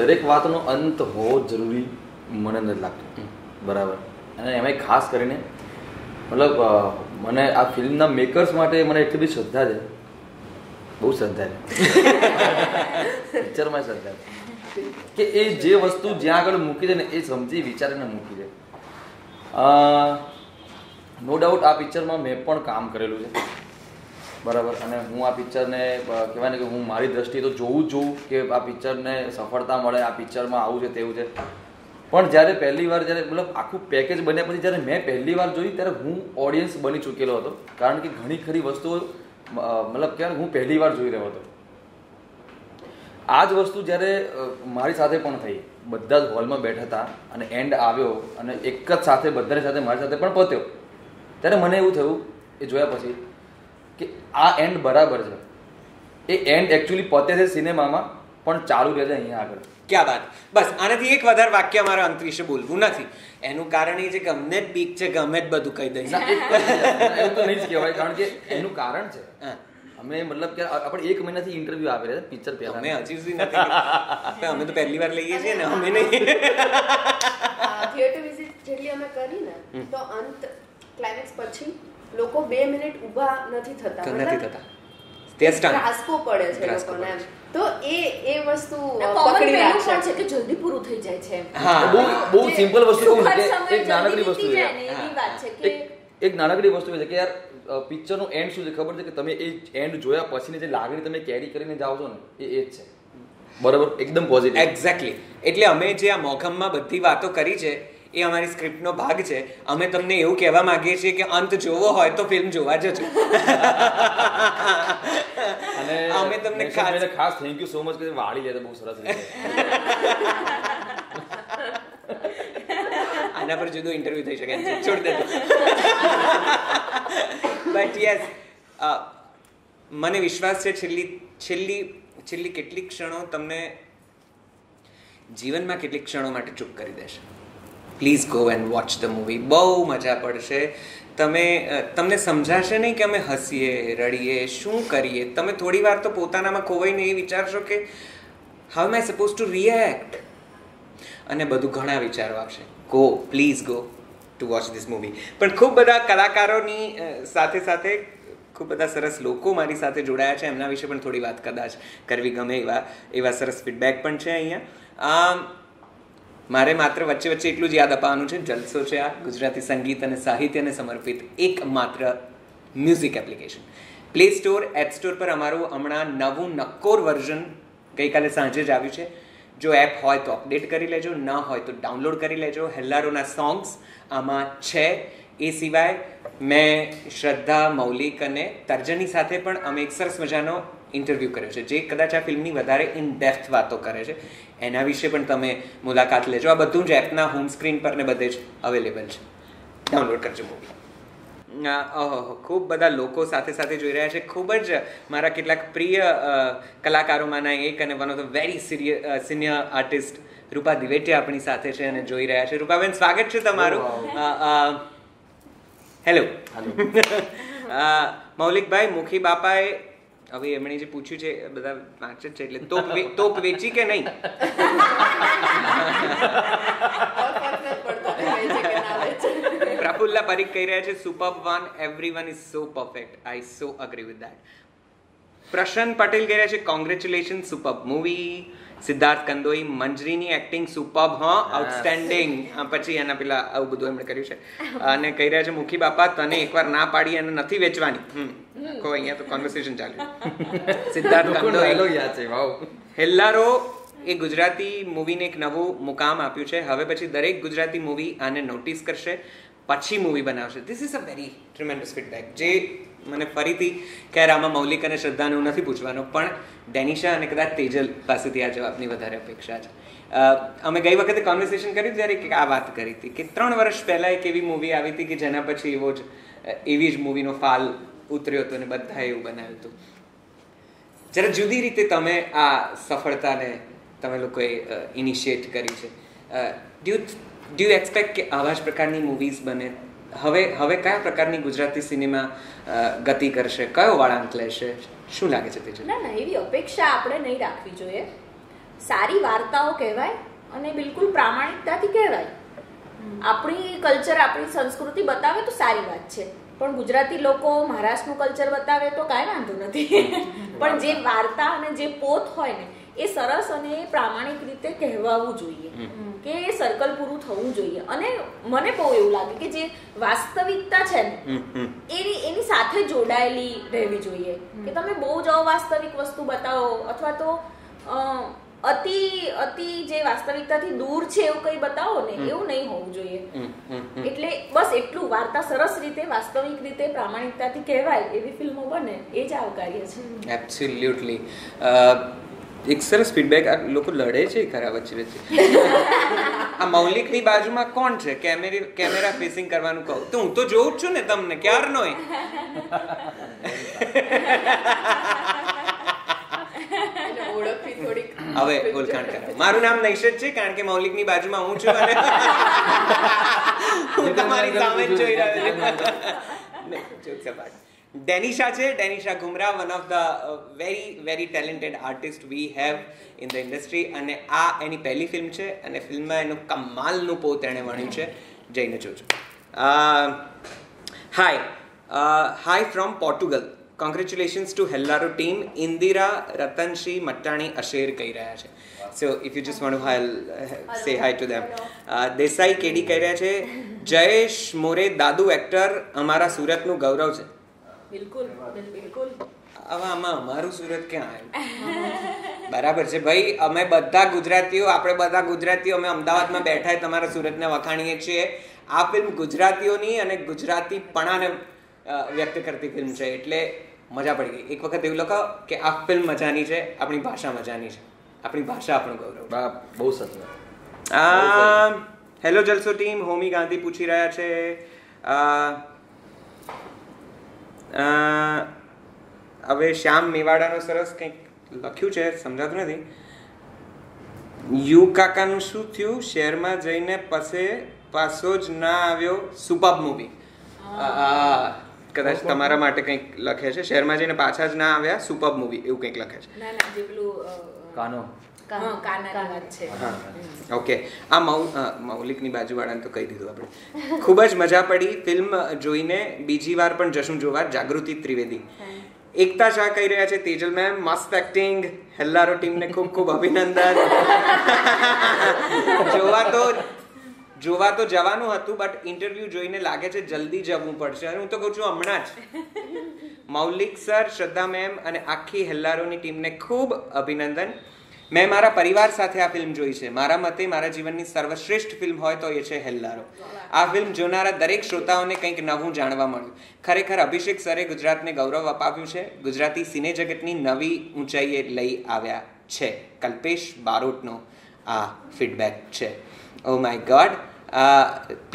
દરેક વાતનો અંત હોવો જરૂરી મને નથી લાગતું, બરાબર? અને એમાં ખાસ કરીને મતલબ મને આ ફિલ્મના મેકર્સ માટે મને એટલી બધી શ્રદ્ધા છે, બહુ શ્રદ્ધા છે, પિક્ચરમાં શ્રદ્ધા છે કે એ જે વસ્તુ જ્યાં આગળ મૂકી દે ને એ સમજી વિચારીને મૂકી દે। નો ડાઉટ આ પિક્ચરમાં મેં પણ કામ કરેલું છે, બરાબર? અને હું આ પિક્ચરને કહેવાય ને કે હું મારી દ્રષ્ટિએ તો જોઉં જ જોઉં કે આ પિક્ચરને સફળતા મળે, આ પિક્ચરમાં આવું છે તેવું છે। પણ જ્યારે પહેલી વાર જ્યારે મતલબ આખું પેકેજ બન્યા પછી જ્યારે મેં પહેલી વાર જોઈ ત્યારે હું ઓડિયન્સ બની ચૂકેલો હતો, કારણ કે ઘણી ખરી વસ્તુઓ મતલબ કે હું પહેલી વાર જોઈ રહ્યો હતો। આ જ વસ્તુ જ્યારે મારી સાથે પણ થઈ, બધા જ હોલમાં બેઠા હતા અને એન્ડ આવ્યો અને એક જ સાથે બધાની સાથે મારી સાથે પણ પત્યો, ત્યારે મને એવું થયું એ જોયા પછી કે આ એન્ડ બરાબર છે। એ એન્ડ એકચ્યુઅલી પતે છે સિનેમામાં પણ ચાલુ રહે છે અહીંયા આગળ। ક્યા વાત! બસ આનાથી એક વધારે વાક્ય મારા અંત વિશે બોલવું નથી, એનું કારણ એ છે કે ગમે જ બીક છે, ગમે જ બધું કહી દઈશ એવું તો નહીં જ કહેવાય, કારણ કે એનું કારણ છે અમે મતલબ કે આપણે એક મહિનાથી ઇન્ટરવ્યુ આપી રહ્યા છે પિક્ચર પહેલા, અમે હજી સુધી નથી, અમે તો પહેલી વાર લઈએ છીએ ને, અમે નહીં થિયેટર વિઝિટ જેટલી અમે કરી ને તો અંત ક્લાઇમેક્સ પછી લોકો બે મિનિટ ઊભા નથી થતા, નથી થતા, રાસકો પડે છે લોકોને, તો એ એ વસ્તુ પકડી રાખે છે કે જલ્દી પૂરું થઈ જાય છે। હા, બહુ બહુ સિમ્પલ વસ્તુ છે, એક નાનકડી વસ્તુ છે, એની વાત છે કે એક નાનકડી વસ્તુ છે કે યાર પિક્ચરનો એન્ડ શું છે ખબર છે કે તમે એ એન્ડ જોયા પછીની જે લાગણી તમે કેરી કરીને જાઓ છો ને એ એ જ છે, બરાબર? એકદમ પોઝિટિવ, એક્ઝેક્ટલી। એટલે અમે જે આ મોઘમમાં બધી વાતો કરી છે એ અમારી સ્ક્રિપ્ટનો ભાગ છે, અમે તમને એવું કહેવા માંગીએ છીએ કે અંત જોવો હોય તો ફિલ્મ જોવા જજો। અને અમે તમને ખાસ ખાસ થેન્ક યુ સો મચ કે વાળી લે તો બહુ સરસ રીતે આના પર જુદો ઇન્ટરવ્યુ થઈ શકે છે, છોડ દેજો। બટ યસ, મને વિશ્વાસ છે છેલ્લી છેલ્લી છેલ્લી કેટલીક ક્ષણો તમને જીવનમાં કેટલીક ક્ષણો માટે ચૂપ કરી દેશે, please go and watch the movie बहु मजा पड़शे। तमे तमने समझाशे नहीं कि अमे हसीए रड़ीए शू करिए, तमे थोड़ी वार तो पोतानामां खोवाईने ए विचारशो के how am I suppose to react अने बधुं घणा विचारो आवशे। Go please go to watch this movie. पण खूब बधा कलाकारोनी साथे साथे खूब बधा सरस लोको मारी साथे जोड़ाया छे, एमना विशे पण थोड़ी बात कदाच करवी गमे एवा एवा सरस फीडबेक पण छे अहींया। आम मारे मात्र वच्चे वच्चे एटलुं ज याद अपाववानुं छे जलसो छे आ गुजराती संगीत अने साहित्यने समर्पित एकमात्र music application. Play store app store पर अमारुं हमणां नवुं नक्कोर वर्जन गई काले सांजे ज आव्युं छे। जो एप होय तो अपडेट करी लेजो, ना होय तो डाउनलॉड करी लेजो। हेलारोना सॉन्ग्स आमां छे। ए सिवाय मैं श्रद्धा मौलिक अने तर्जनी साथे पण अमे एक सरस मजानो इंटरव्यू कर्यो छे जे कदाच आ फिल्मनी वधारे इन डेप्थ वातो करे छे, एना विशे पण तमे मुलाकात लेजो। आ बधुं ज एपना होम स्क्रीन पर ने बधे ज अवेलेबल छे, डाउनलॉड करजो मूवी। ओहो खूब बधा लोको साथे साथे जोई रह्या छे। खूब ज मारा केटलाक प्रिय कलाकारोमांना एक अने one of the very serious senior artist Rupa Divetia आपणी साथे छे अने जोई रह्या छे। रूपाबेन स्वागत छे तमारुं। हेलो मौलिक भाई मुखी बापाए हवे एमणे जे पूछ्યું છે બધા વાંચે છે એટલે તોપ તોપ વેચી કે નહીં પ્રફુલ્લા પરીખ કહી રહ્યા છે superb one everyone is so perfect I so agree with that. Prashant Patel કહી રહ્યા છે congratulation superb movie. સિદ્ધાર્થ કંદોઈ મંજરીની એક્ટિંગ સુપર્બ હ આઉટસ્ટેન્ડિંગ। પછી એના પેલા આવું બધું એમણે કર્યું છે અને કહી રહ્યા છે મુખી બાપા તને એકવાર ના પાડી અને નથી વેચવાની કો અહીંયા તો કન્વર્સેશન ચાલ્યું। સિદ્ધાર્થ કંદોઈ હેલો યાર છે વાવ। હેલ્લારો એ ગુજરાતી મૂવીને એક નવું મુકામ આપ્યું છે, હવે પછી દરેક ગુજરાતી મૂવી આને નોટિસ કરશે પછી મૂવી બનાવશે। This is a very tremendous feedback જે મને ફરીથી ખેર આમાં મૌલિક અને શ્રદ્ધાને હું નથી પૂછવાનો પણ ડેનિશા અને કદાચ તેજલ પાસેથી આ જવાબની વધારે અપેક્ષા છે। અમે ગઈ વખતે કોન્વર્સેશન કર્યું ત્યારે એક આ વાત કરી હતી કે ત્રણ વર્ષ પહેલાં એક એવી મૂવી આવી હતી કે જેના પછી એવો જ એવી જ મૂવીનો ફાલ ઉતર્યો હતો અને બધાએ એવું બનાવ્યું હતું। જરા જુદી રીતે તમે આ સફળતાને તમે લોકોએ ઇનિશિએટ કરી છે। Do you Do you expect कि आवाज प्रकार की मूवीज बने हवे हवे क्या प्रकार की गुजराती सिनेमा गति करशे कयो वळांक लेशे शू लागे छे तेजल? ना ना एवी अपेक्षा आपणे नहीं राखवी जोईए। सारी वार्ताओ कहेवाय अने बिल्कुल प्रामाणिकताथी कहेवाय। आपणी कल्चर आपणी संस्कृति बतावे तो सारी बात छे पण गुजराती लोको महाराष्ट्रनु कल्चर बतावे तो काई वांधो नथी पण जे वार्ता अने जे पोत होय ने ए सरस अने प्रामाणिक रीते कहेवावुं जोईए કે સર્કલ પૂરું થવું જોઈએ। અને મને બહુ એવું લાગે કે જે વાસ્તવિકતા છે ને એની એની સાથે જોડાયેલી રહેવી જોઈએ કે તમે બહુ જ અવાસ્તવિક વસ્તુ બતાવો અથવા તો અતિ અતિ જે વાસ્તવિકતાથી દૂર છે એવું કંઈ બતાવો ને એવું નહીં હોવું જોઈએ। એટલે બસ એટલું વાર્તા સરસ રીતે વાસ્તવિક રીતે પ્રામાણિકતાથી કહેવાય એવી ફિલ્મો બને એ જ આવકાર્ય છે। એબ્સોલ્યુટલી એક સરસ ફીડબેક આ લોકો લડે છે ખરા વચ્ચે વચ્ચે। આ મૌલિકની બાજુમાં કોણ છે કેમેરા કેમેરા ફેસિંગ કરવાનું કહું તો હું તો જોઉં જ છું ને તમને ક્યારનો એ ઓળખી થોડીક હવે ઓળખાણ કરાવ। મારું નામ નૈશત છે કારણ કે મૌલિકની બાજુમાં હું છું અને હું તમારી સામે જોઈ રહ્યો છું। જોક સપાટ Denisha che, Denisha Ghumra, one of the very very talented artists we have in the industry અને આ એની પહેલી ફિલ્મ છે અને ફિલ્મમાં એનું કમાલનું પોત એણે વણ્યું છે, જઈને જોજો। Hi hi from Portugal congratulations to Hellaro team ઇન્દિરા રતનશી મટ્ટાણી અશેર કહી રહ્યા છે। So if you just want to say hi to them. Desai કેડી કહી રહ્યા છે જયેશ મોરે દાદુ એક્ટર અમારા સુરતનું ગૌરવ છે। बिल्कुल बिल्कुल अब आमा हमारू सूरत क्या है बराबर छे भाई। अमे बधा गुजरातीओ आपणे बधा गुजरातीओ अमे अमदावाद में बैठा है तमारा सूरत ने वखाणीए छे। आ फिल्म गुजरातीओनी अने गुजरातीपणाने व्यक्त करती फिल्म छे एटले मजा पड़ी गई। एक वखत एवुं लखो के आ फिल्म मजानी छे, आपणी भाषा मजानी छे, आपणी भाषा आपणो गौरव। बाप बहु सच। आ हेलो जलसो टीम होमी गांधी पूछी रह्या छे હવે શ્યામ મેવાડાનો સરસ કંઈક લખ્યું છે સમજાતું નથી। યુ કાકાનું શું થયું શહેરમાં જઈને પસે પાસો જ ના આવ્યો. સુપર્બ મૂવી, કદાચ તમારા માટે કંઈક લખે છે શહેરમાં જઈને પાછા જ ના આવ્યા, સુપર્બ મૂવી એવું કંઈક લખે છે. ના ના, જે પેલું કાનો કાનો કાના વાત છે. હા ઓકે. આ મૌલિકની બાજુવાળાને તો કહી દીધું આપણે. ખૂબ જ મજા પડી ફિલ્મ જોઈને. બીજી વાર પણ જશું જોવા. જાગૃતિ ત્રિવેદી. એકતા શાહ કહી રહ્યા છે તેજલ મેમ મસ્ત એક્ટિંગ. હેલ્લારો ટીમને ખૂબ ખૂબ અભિનંદન. જોવા તો જોવા તો જવાનું હતું, બટ ઇન્ટરવ્યુ જોઈને લાગે છે જલ્દી જવું પડશે. અને હું તો કહું છું હમણાં જ. મૌલિક સર, શ્રદ્ધા મેમ અને આખી હેલ્લારોની ટીમને ખૂબ અભિનંદન. મેં મારા પરિવાર સાથે આ ફિલ્મ જોઈ છે. મારા મતે મારા જીવનની સર્વશ્રેષ્ઠ ફિલ્મ હોય તો એ છે હેલ્લારો. આ ફિલ્મ જોનારા દરેક શ્રોતાઓને કંઈક નવું જાણવા મળ્યું. ખરેખર અભિષેક સરે ગુજરાતને ગૌરવ અપાવ્યું છે. ગુજરાતી સિને જગતની નવી ઊંચાઈએ લઈ આવ્યા છે. કલ્પેશ બારોટનો આ ફીડબેક છે. Oh my god,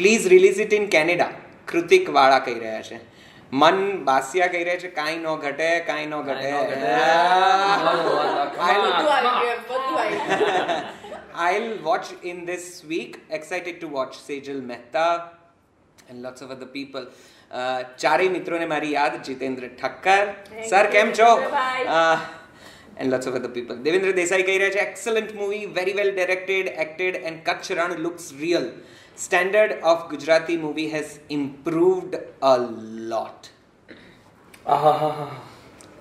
please release it in Canada. કૃતિકવાળા કહી રહ્યા છે. મન બાસિયા કહી રહ્યા છે કાંઈ નો ઘટે, કાંઈ નો ઘટે. I'll watch in this week. Excited to watch. Sejal Mehta and lots of other people. ચારેય મિત્રોને મારી યાદ. જીતેન્દ્ર ઠક્કર સર કેમ છો? And lots of other people. Devendra Desai કહી રહ્યા છે excellent movie, very well directed, acted and Kutch Ran looks real. Standard of Gujarati movie has improved a lot. આહાહા.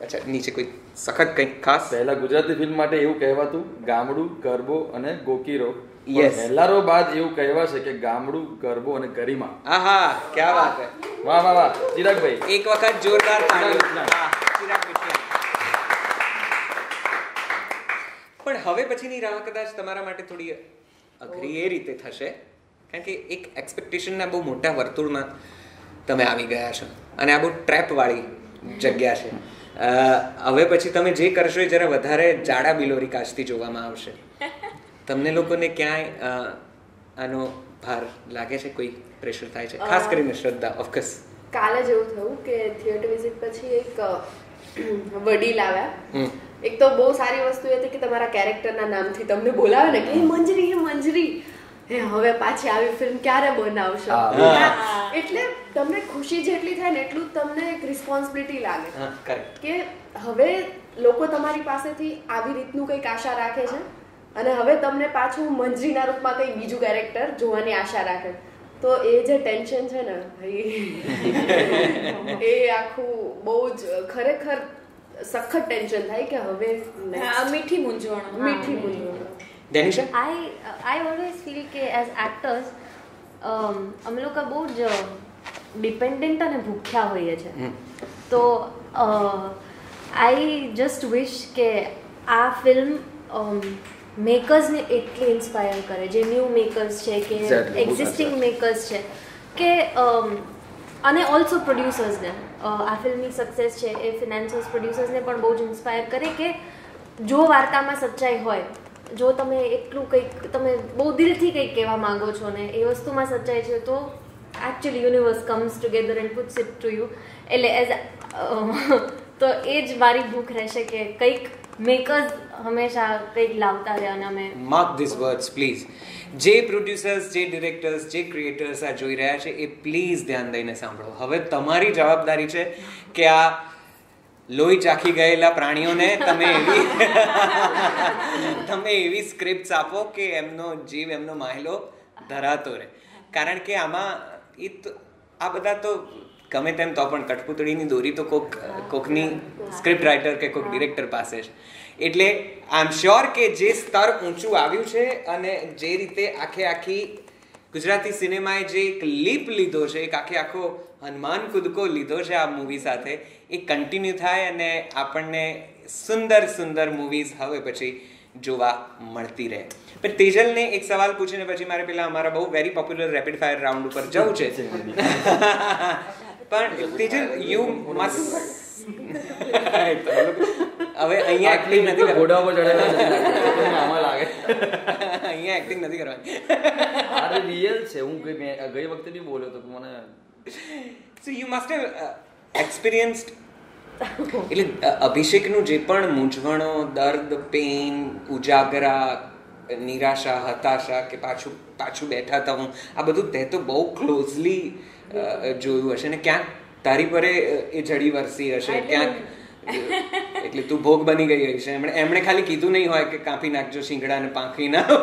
અચ્છા, નીચે કોઈ સખત કંઈક ખાસ. પહેલા ગુજરાતી ફિલ્મ માટે એવું કહેવાતું ગામડું, ગરબો અને ગોકીરો. યસ, હેલ્લારો બાદ એવું કહેવાશે કે ગામડું, ગરબો અને ગરિમા. આહા, શું વાત છે. વાહ વાહ વાહ ચિરાગભાઈ, એક વખત જોરદાર તાળી. ચિરાગભાઈ પણ હવે પછીની રાહ કદાચ તમારા માટે થોડી અઘરી એ રીતે થશે, કારણ કે એક એક્સપેક્ટેશનના બહુ મોટા વર્તુળમાં તમે આવી ગયા છો અને આ બહુ ટ્રેપવાળી જગ્યા છે. હવે પછી તમે જે કરશો એ જરા વધારે જાડા બિલોરી કાચથી જોવામાં આવશે. તમને લોકોને ક્યાંય આનો ભાર લાગે છે? કોઈ પ્રેશર થાય છે? ખાસ કરીને શ્રદ્ધા. ઓફકોર્સ, કાલે જ એવું થયું કે થિયેટર વિઝિટ પછી એક વડીલ આવ્યા. એક તો બહુ સારી વસ્તુ એ હતી કે તમારા કેરેક્ટરના નામથી તમને બોલાવે ને કે મંજરી, હે મંજરી, હે હવે પાછી આવી ફિલ્મ ક્યારે બનાવશો? એટલે તમને ખુશી જેટલી થાય ને એટલું તમને એક રિસ્પોન્સિબિલિટી લાગે કે હવે લોકો તમારી પાસેથી આવી રીતનું કંઈક આશા રાખે છે અને હવે તમને પાછું મંજરીના રૂપમાં કંઈ બીજું કેરેક્ટર જોવાની આશા રાખે. તો એ જે ટેન્શન છે ને ભાઈ, એ આખું બહુ જ ખરેખર સખત ટેન્શન થાય કે હવે મીઠી મૂંઝવણ મીઠી મૂંઝવણ. Denisha, I I always feel કે એઝ એક્ટર્સ અમે લોકો બહુ જ ડિપેન્ડન્ટ અને ભૂખ્યા હોઈએ છીએ. તો આઈ જસ્ટ વિશ કે આ ફિલ્મ મેકર્સને એટલી ઇન્સ્પાયર કરે, જે ન્યૂ મેકર્સ છે કે એક્ઝિસ્ટિંગ મેકર્સ છે કે અને ઓલ્સો પ્રોડ્યુસર્સને. આ ફિલ્મની સક્સેસ છે એ ફિનાન્સર્સ, પ્રોડ્યુસર્સને પણ બહુ જ ઇન્સ્પાયર કરે કે જો વાર્તામાં સચ્ચાઈ હોય, જો તમે એટલું કંઈક તમે બહુ દિલથી કંઈક કહેવા માગો છો ને એ વસ્તુમાં સચ્ચાઈ છે તો actually universe comes together and puts it to you. એટલે એઝ તો એ જ મારી ભૂખ રહેશે કે કંઈક મેકર્સ હંમેશા કંઈક લાવતા રહે. અને અમે માર્ક ધીસ વર્ડ્સ પ્લીઝ. જે પ્રોડ્યુસર્સ, જે ડિરેક્ટર્સ, જે ક્રિએટર્સ આ જોઈ રહ્યા છે એ પ્લીઝ ધ્યાન દઈને સાંભળો. હવે તમારી જવાબદારી છે કે આ લોહી ચાખી ગયેલા પ્રાણીઓને તમે એવી તમે એવી સ્ક્રિપ્ટ્સ આપો કે એમનો જીવ, એમનો માહિલો ધરાતો રહે. કારણ કે આમાં એ તો આ બધા તો ગમે તેમ તો પણ કઠપૂતળીની દોરી તો કોક કોકની સ્ક્રિપ્ટ રાઇટર કે કોઈક ડિરેક્ટર પાસે છે. એટલે આઈ એમ શ્યોર કે જે સ્તર ઊંચું આવ્યું છે અને જે રીતે આખે આખી ગુજરાતી સિનેમાએ જે એક લીપ લીધો છે, એક આખે આખો હનુમાન કૂદકો લીધો છે આ મૂવી સાથે, એ કન્ટિન્યુ થાય અને આપણને સુંદર સુંદર મૂવીઝ હવે પછી જોવા મળતી રહે. પણ તેજલને એક સવાલ પૂછીને પછી મારે પેલા અમારા બહુ very popular rapid fire round ઉપર જવું છે. પણ તેજલ, યુ મસ્ટ હવે અહીંયા એક્ટિંગ નથી કરવાની. ઘોડા ઉપર ચડેલા આમાં લાગે અહીંયા એક્ટિંગ નથી કરવાની. અરે રિયલ છે. હું ગઈ ગઈ વખતે બી બોલ્યો તો મને. So you must have experienced. એટલે અભિષેકનું જે પણ મૂંઝવણો, દર્દ, પેઇન, ઉજાગરા, નિરાશા, હતાશા કે પાછું પાછું બેઠા હતા હું, આ બધું તે તો બહુ ક્લોઝલી જોયું હશે ને, ક્યાંક તારી પર એ જડી વરસી હશે ક્યાંક, એટલે તું ભોગ બની ગઈ હશે. એમણે એમણે ખાલી કીધું નહીં હોય કે કાપી નાખજો શિંગડા ને પાંખી ના,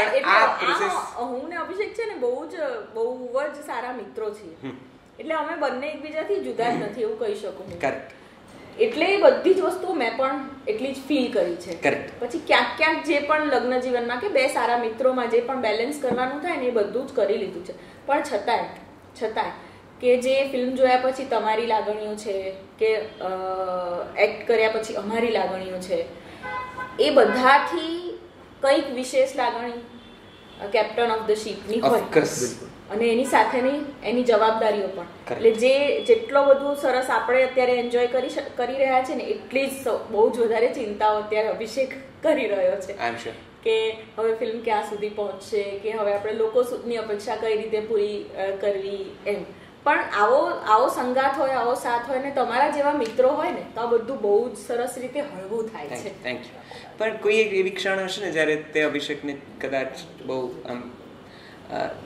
પણ આ પ્રોસેસ હું ને અભિષેક છે ને બહુ જ બહુ જ સારા મિત્રો છીએ, એટલે અમે બંને એકબીજાથી જુદા જ નથી એવું કહી શકું. કરેક્ટ. એટલે એ બધી જ વસ્તુઓ મેં પણ એટલી જ ફીલ કરી છે. કરેક્ટ. પછી ક્યાંક ક્યાંક જે પણ લગ્ન જીવનમાં કે બે સારા મિત્રોમાં જે પણ બેલેન્સ કરવાનું થાય ને એ બધું જ કરી લીધું છે, પણ છતાંય છતાંય કે જે ફિલ્મ જોયા પછી તમારી લાગણીઓ છે કે એક્ટ કર્યા પછી અમારી લાગણીઓ છે, એ બધાથી કંઈક વિશેષ લાગણી કેપ્ટન ઓફ ધ શિપની હોય અને એની સાથેની એની જવાબદારીઓ પણ, એટલે જે જેટલો બધું સરસ આપણે અત્યારે એન્જોય કરી કરી રહ્યા છે ને એટલી જ બહુ જ વધારે ચિંતાઓ અત્યારે અભિષેક કરી રહ્યો છે કે હવે ફિલ્મ ક્યાં સુધી પહોંચશે, કે હવે આપણે લોકો સુધની અપેક્ષા કઈ રીતે પૂરી કરવી એમ. પણ આવો આવો સંગાથ હોય, આવો સાથ હોય ને તમારા જેવા મિત્રો હોય ને તો આ બધું બહુ જ સરસ રીતે હળવું થાય છે. Thank you. પણ કોઈ એક એવી ક્ષણ હશે ને જ્યારે તે અભિષેકને કદાચ બહુ આમ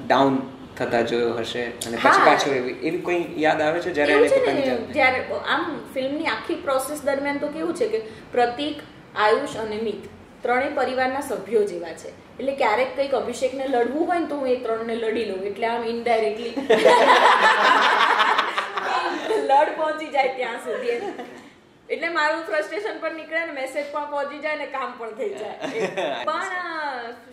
ડાઉન થતા જોયો હશે અને પછી પાછો એવી એવી કોઈ યાદ આવે છે જ્યારે એને પકડી જાય જ્યારે આમ ફિલ્મની આખી પ્રોસેસ દરમિયાન? તો કેવું છે કે પ્રતીક, આયુષ અને મિત ત્રણેય પરિવારના સભ્યો જેવા છે, એટલે ક્યારેક કંઈક અભિષેકને લડવું હોય ને તો હું એ ત્રણને લડી લઉં, એટલે આમ ઇનડાયરેક્ટલી લડ પહોંચી જાય ત્યાં સુધી, એટલે મારું ફ્રસ્ટ્રેશન પણ નીકળે ને મેસેજ પણ પહોંચી જાય ને કામ પણ થઈ જાય. પણ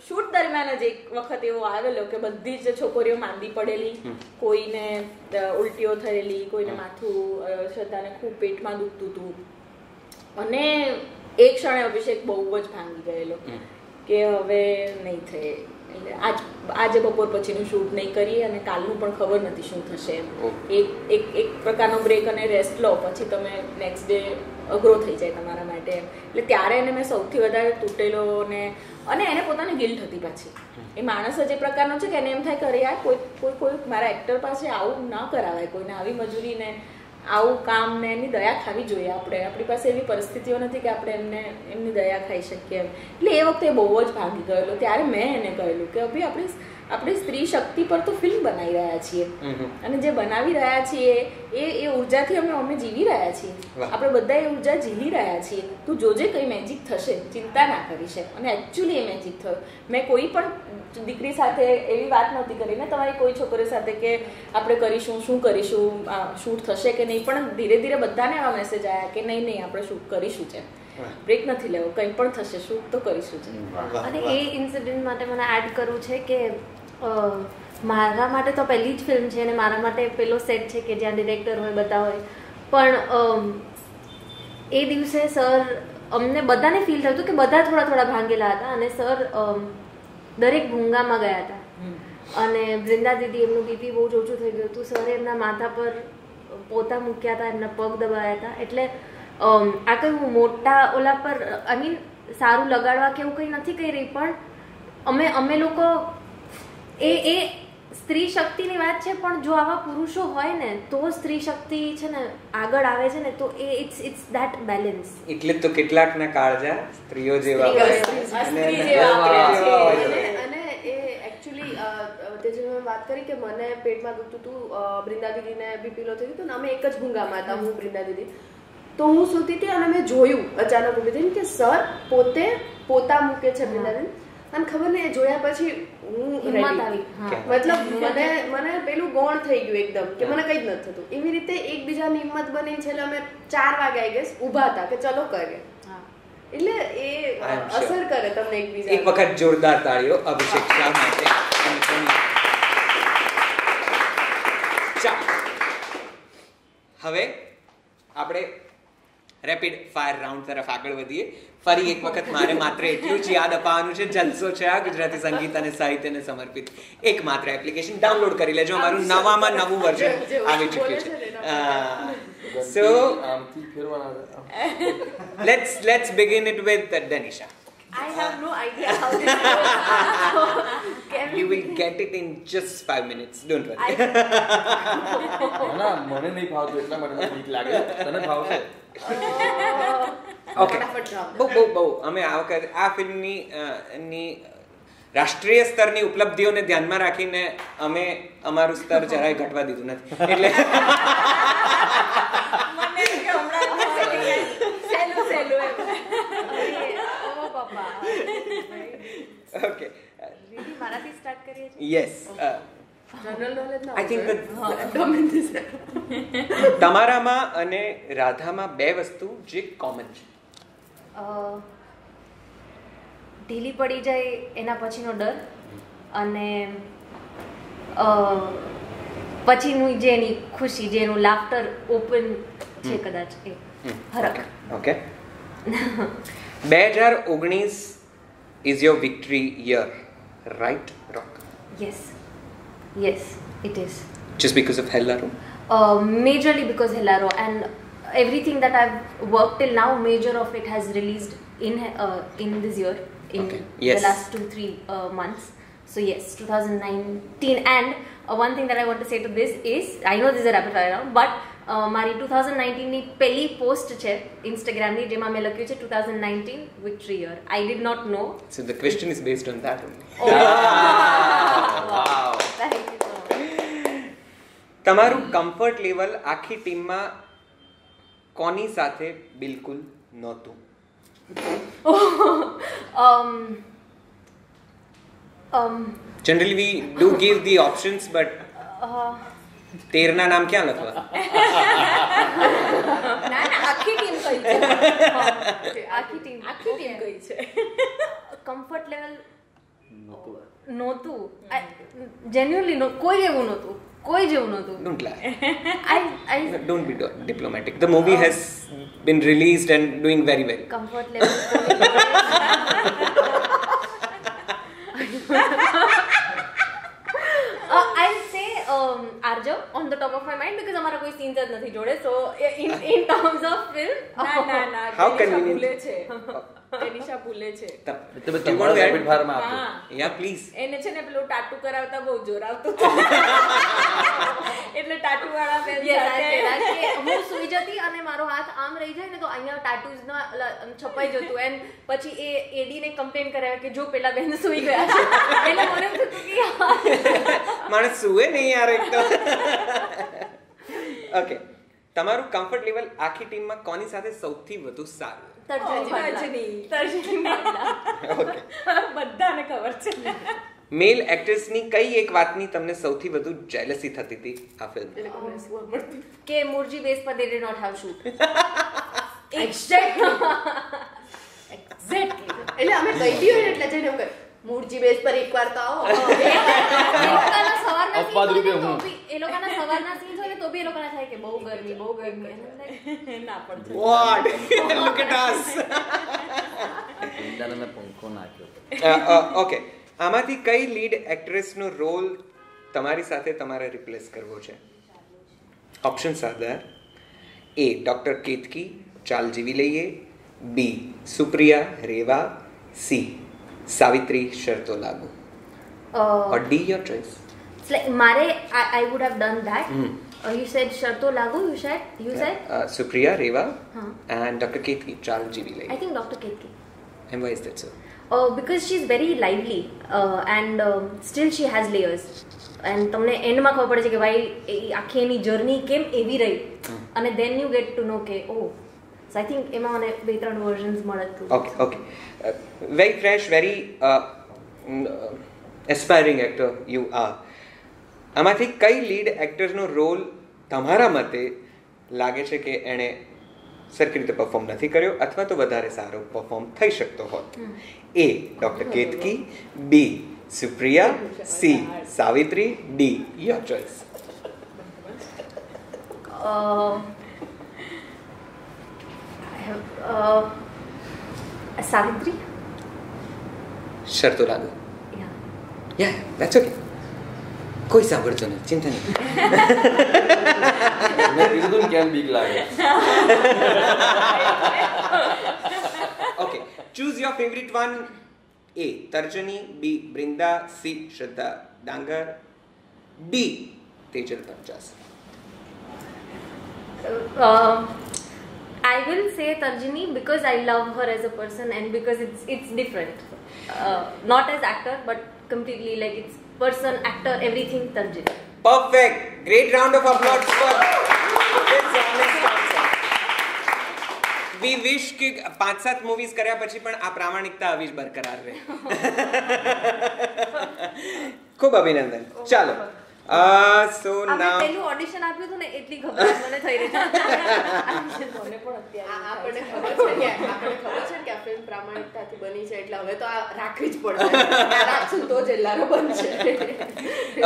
શૂટ દરમિયાન જ એક વખત એવો આવેલો કે બધી જ છોકરીઓ માંદી પડેલી, કોઈને ઉલટીઓ થયેલી, કોઈને માથું, શ્રદ્ધાને ખૂબ પેટમાં દુખતું હતું, અને એક ક્ષણે અભિષેક બહુ જ ભાંગી ગયેલો કે હવે નહીં થાય, એટલે આજ આજે બપોર પછીનું શૂટ નહીં કરીએ અને કાલનું પણ ખબર નથી શું થશે, એક એક એક પ્રકારનો બ્રેક અને રેસ્ટ લો, પછી તમે નેક્સ્ટ ડે અઘરો થઈ જાય તમારા માટે એમ. એટલે ત્યારે એને મેં સૌથી વધારે તૂટેલો ને, અને એને પોતાની ગિલ્ટ હતી પાછી, એ માણસ જ એ પ્રકારનો છે કે એને એમ થાય કે અરે યાર કોઈ કોઈ કોઈ મારા એક્ટર પાસે આવું ન કરાવાય, કોઈને આવી મજૂરીને આવું કામ ને એની દયા ખાવી જોઈએ, આપણે આપણી પાસે એવી પરિસ્થિતિઓ નથી કે આપણે એમને એમની દયા ખાઈ શકીએ એમ. એટલે એ વખતે બહુ જ ભાગી ગયેલો, ત્યારે મેં એને કહેલું કે અભી આપણે આપણે સ્ત્રી શક્તિ પર તો ફિલ્મ બનાવી રહ્યા છીએ, અને જે બનાવી રહ્યા છીએ એ એ ઉર્જાથી અમે અમે જીવી રહ્યા છીએ, આપણે બધા એ ઉર્જા ઝીલી રહ્યા છીએ, તું જોજે કંઈ મેજિક થશે, ચિંતા ના કરીશ. અને એકચ્યુઅલી એ મેજિક થયો. મેં કોઈ પણ દીકરી સાથે એવી વાત નહોતી કરી ને તમારી કોઈ છોકરી સાથે કે આપણે કરીશું શું કરીશું શૂટ થશે કે નહીં, પણ ધીરે ધીરે બધાને આવા મેસેજ આવ્યા કે નહીં નહીં આપણે શૂટ કરીશું છે, બ્રેક નથી લેવો, કંઈ પણ થશે શૂટ તો કરીશું છે. અને એ ઇન્સિડન્ટ માટે મને એડ કરવું છે કે મારા માટે તો પહેલી જ ફિલ્મ છે અને મારા માટે પેલો સેટ છે કે જ્યાં ડિરેક્ટર હોય બધા હોય, પણ એ દિવસે સર અમને બધાને ફીલ થયું હતું કે બધા થોડા થોડા ભાંગેલા હતા, અને સર દરેક ભૂંગામાં ગયા હતા, અને વૃંદા દીદી એમનું બીપી બહુ જ ઓછું થઈ ગયું હતું, સરે એમના માથા પર પોતા મૂક્યા હતા, એમના પગ દબાયા હતા, એટલે આ કંઈ મોટા ઓલા પર આઈ મીન સારું લગાડવા કે એવું કંઈ નથી કહી રહી, પણ અમે અમે લોકો એ એ સ્ત્રી શક્તિની વાત છે, પણ જો આવા પુરુષો હોય ને તો સ્ત્રી શક્તિ છે ને આગળ આવે છે ને, તો એ ઇટ્સ ઇટ્સ ધેટ બેલેન્સ. એટલે તો કેટલાકના કાળજા સ્ત્રીઓ જેવા હોય. અને એ એકચ્યુઅલી તે જે મેં વાત કરી કે મને પેટમાં દુખતું હતું, બ્રિંદા દીદીને બીપીલો થયું હતું ને, અમે એક જ ભૂંગામાં હતા, હું બ્રિંદા દીદી, તો હું સૂતી હતી અને મેં જોયું અચાનક ઉભી થઈને કે સર પોતે પોતા મૂકે છે બ્રિંદા દીદી, અને ખબર ને જોયા પછી હું મતલબ મને મને પેલું ગોણ થઈ ગયું એકદમ કે મને કંઈ જ નથી થતું, એવી રીતે એકબીજાની હિંમત બની છે. અમે ચાર વાગે આઈ ગઈ ઊભા હતા કે ચલો કરીએ, એટલે એ અસર કરે તમને એકબીજા. એક વખત જોરદાર તાળીઓ અભિષેક શાહ માટે. હવે આપણે રેપિડ ફાયર રાઉન્ડ તરફ આગળ વધીએ. ફરી એક વખત મારે માત્ર એટલું જ યાદ અપાવવાનું છે, જલસો છે આ ગુજરાતી સંગીત અને સાહિત્યને સમર્પિત એક માત્ર એપ્લિકેશન, ડાઉનલોડ કરી લેજો, અમારું નવામાં નવું વર્ઝન આવી ચૂક્યું છે. So let's let's begin it with Denisha. I have no idea how this goes. You will get it in just five minutes. Don't worry. ના મને નહીં ભાવતું એટલા માટે મને બીક લાગે. તને ભાવશે? ઓકે બહુ બહુ બહુ અમે આ વખતે આ ફિલ્મની રાષ્ટ્રીય સ્તરની ઉપલબ્ધિઓને ધ્યાનમાં રાખીને અમે અમારું સ્તર જરાય ઘટવા દીધું નથી. એટલે ઓકે રીધી મારાથી સ્ટાર્ટ કરીએ છીએ. યસ જનરલ નોલેજ ના આઈ થિંક ધ તમારામાં અને રાધામાં બે વસ્તુ જે કોમન છે. ઢીલી પડી જાય એના પછીનો ડર અને પછીનું જે એની ખુશી જેનું લાફ્ટર ઓપન છે કદાચ એ ફરક. ઓકે બે હજાર ઓગણીસ is your victory year, right? Rock. Yes. Yes, it is. Just because of Hellaro? Uh, majorly because Hellaro, and everything that I've worked till now, major of it has released in uh, in this year, in okay. yes. the last two, three uh, months. So yes, two thousand nineteen. And uh, one thing that I want to say to this is, I know this is a rapid fire round, but મારી two thousand nineteen ની પહેલી post છે ઇન્સ્ટાગ્રામની જેમાં મેં લખ્યું છે two thousand nineteen victory year. I did not know. So the question is based on that only. Oh. Wow. Wow. Thank you so much. તમારું comfort level આખી ટીમમાં કોની સાથે બિલકુલ નહોતું? um um generally we do give the options but uh, તેરના નામ ક્યાં લખવા? ના ના આખી ટીમ ગઈ છે. આખી ટીમ આખી ટીમ ગઈ છે. કમ્ફર્ટ લેવલ નહોતું નહોતું જેન્યુઅલી નો કોઈ એવું નહોતું કોઈ જેવું નહોતું. Don't lie I I don't be diplomatic. The movie has been released and doing very well. Comfort level Uh, I'll say um, Arjo on the top of my mind because हमारा कोई scene जब नहीं जोड़े so in in terms of film ना ना ना how convenient भूले छे डेनिशा भूले छे तब तब तब तुम्हारे एडमिट भार में आपको या please एने छे ने पेलो tattoo करावता बहुत जोरावतो इतने tattoo वाला film yes I say that कि हूँ सुई जाती अने मारो हाथ आम रही जाए ने तो आइया tattoos ना छपाई जातो एंड पची ए एडी ने complain कराया कि जो पेला बहन सुई गया एने मोने तो क्योंकि માણસ સુએ નહીં યાર એક તો. ઓકે તમારું કમ્ફર્ટ લેવલ આખી ટીમમાં કોની સાથે સૌથી વધુ સારું? તર્જની તર્જની ઓકે બધાને ખબર છે. મેલ એક્ટ્રેસની કઈ એક વાતની તમને સૌથી વધુ જેલસી થતી હતી આ ફિલ્મ? કે મુરજી બેસ પર they did not have shoot. Exactly exactly એટલે અમે કહી દીયો એટલે જઈને એવું કર મૂળજી બેસ પર એકવાર તો આવો. એ લોકોના સવારના સીન હોય તો બી એ લોકોના થાય કે બહુ ગરમી બહુ ગરમી ના પડતું. વોટ લુક એટ અસ ઇન્દરને પંખો નાખ્યો. ઓકે આમાંથી કઈ લીડ એક્ટ્રેસનો રોલ તમારી સાથે તમારે રિપ્લેસ કરવો છે? ઓપ્શન સાદા A ડોક્ટર કેતકી ચાલ જીવી લઈએ, B Supriya Rewa, C Savitri Sharto Lagu. Uh, or D, your choice. It's like Mare, I, I would have done that. Mm. Uh, you said Sharto Lagu, you said? You yeah. said? Uh, Supriya Reva huh. and Doctor Ketki, Chal Jivilai. I think Doctor Ketki. And why is that so? Uh, because she's very lively uh, and um, still she has layers. And તમને એન્ડમાં ખબર પડે છે કે ભાઈ આખી એની journey કેમ એવી રહી અને then you get to know કે oh. So I think એમાં મને બે ત્રણ વર્ઝન્સ મળતું. Okay okay very fresh, very uh, aspiring actor you are. આમાંથી કઈ લીડ એક્ટર્સનો રોલ તમારા મતે લાગે છે કે એણે સરખી રીતે પરફોર્મ નથી કર્યો અથવા તો વધારે સારો પરફોર્મ થઈ શકતો હોત? A doctor Ketki, B Supriya, C Savitri, D your choice. Uh, Savitri? Sharto Lagu. Yeah. Yeah, that's okay. કોઈ સાંભળજો નહીં, ચિંતા નહીં. મેં બિલકુલ કેમ બીક લાગે. Okay choose your favourite one. A Tarjani, B Brinda, C Shraddha ડાંગર, D Tejal Panchasara. I will say Tarjini because I love her as a person and because it's it's different. Uh, not as actor, but completely like it's person, actor, everything Tarjini. Perfect. Great round of applause for this honest answer. We wish कि पांच सात movies कर्या पछी पण आ प्रामाणिकता अवीज बरकरार रहे. खूब अभिनंदन. चलो. Uh, so now. I am audition. I am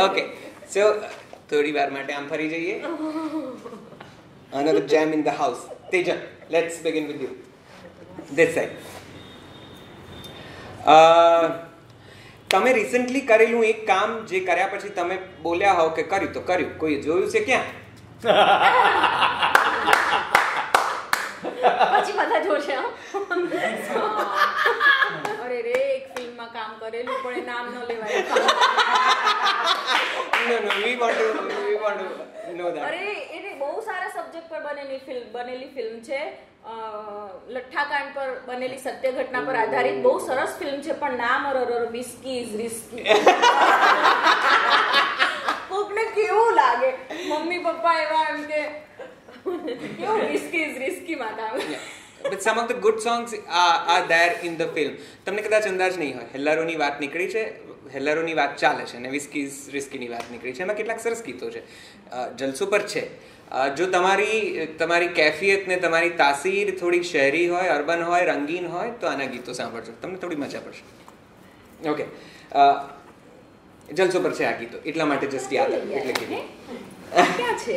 Okay. So, थोड़ी बार माटे आम फरी जाइए. Another jam in the house. Tejal, let's begin with you. This side. Uh, તમે રિસેન્ટલી કરેલું એક કામ જે કર્યા પછી તમે બોલ્યા હો કે કર્યું તો કર્યું, કોઈ જોયું છે ક્યાં? પછી બધા જોશે. અરે રે, એક ફિલ્મમાં કામ કરેલું પણ નામ ન લેવાય. No no we want to we want to know that. અરે એને બહુ સારા સબ્જેક્ટ પર બનેલી ફિલ્મ બનેલી ફિલ્મ છે. લઠ્ઠાકાંડ પર બનેલી સત્ય ઘટના પર આધારિત બહુ સરસ ફિલ્મ છે, પણ નામ અરર વિસ્કી ઇઝ રિસ્કી. કોકને કેવું લાગે, મમ્મી પપ્પા એવા એમ કે કેવું વિસ્કી ઇઝ રિસ્કી માં કામ. But some of the good songs are, are there in the film. તમને કદાચ અંદાજ નહીં હોય. હેલ્લારો ની વાત નીકળી છે, હેલ્લારો ની વાત ચાલે છે અને વિસ્કી ઇઝ રિસ્કી ની વાત નીકળી છે. એમાં કેટલાક સરસ ગીતો છે, જલસો પર છે. जो तमारी तमारी कैफियत ने तमारी तासीर थोड़ी शहरी होय, अर्बन होय, रंगीन होय तो आना गीतों सांभळजो, तमने थोड़ी मजा पड़शे. ओके, जलसो पर छे आ गीतो એટલા માટે જસ્ટ યાદ એટલે કીધું ક્યાં છે.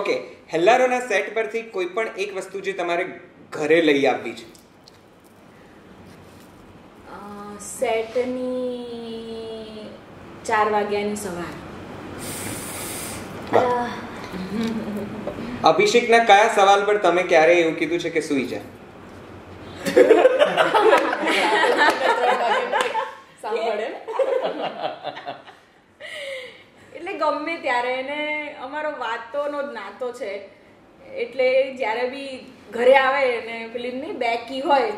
ઓકે, હેલ્લારોના સેટ પરથી કોઈ પણ એક વસ્તુ જે તમારે ઘરે લઈ આવવી છે. સેટની ચાર વાગ્યાની સવાર. अभिषेक ना क्या सवाल पर तमें क्या रे यूं किधू चेके सुई जाए. सांभळे એટલે ગમે ત્યારે એને અમારો વાતોનો જ નાતો છે, એટલે જ્યારે બી ઘરે આવે ને પેલી બેકી હોય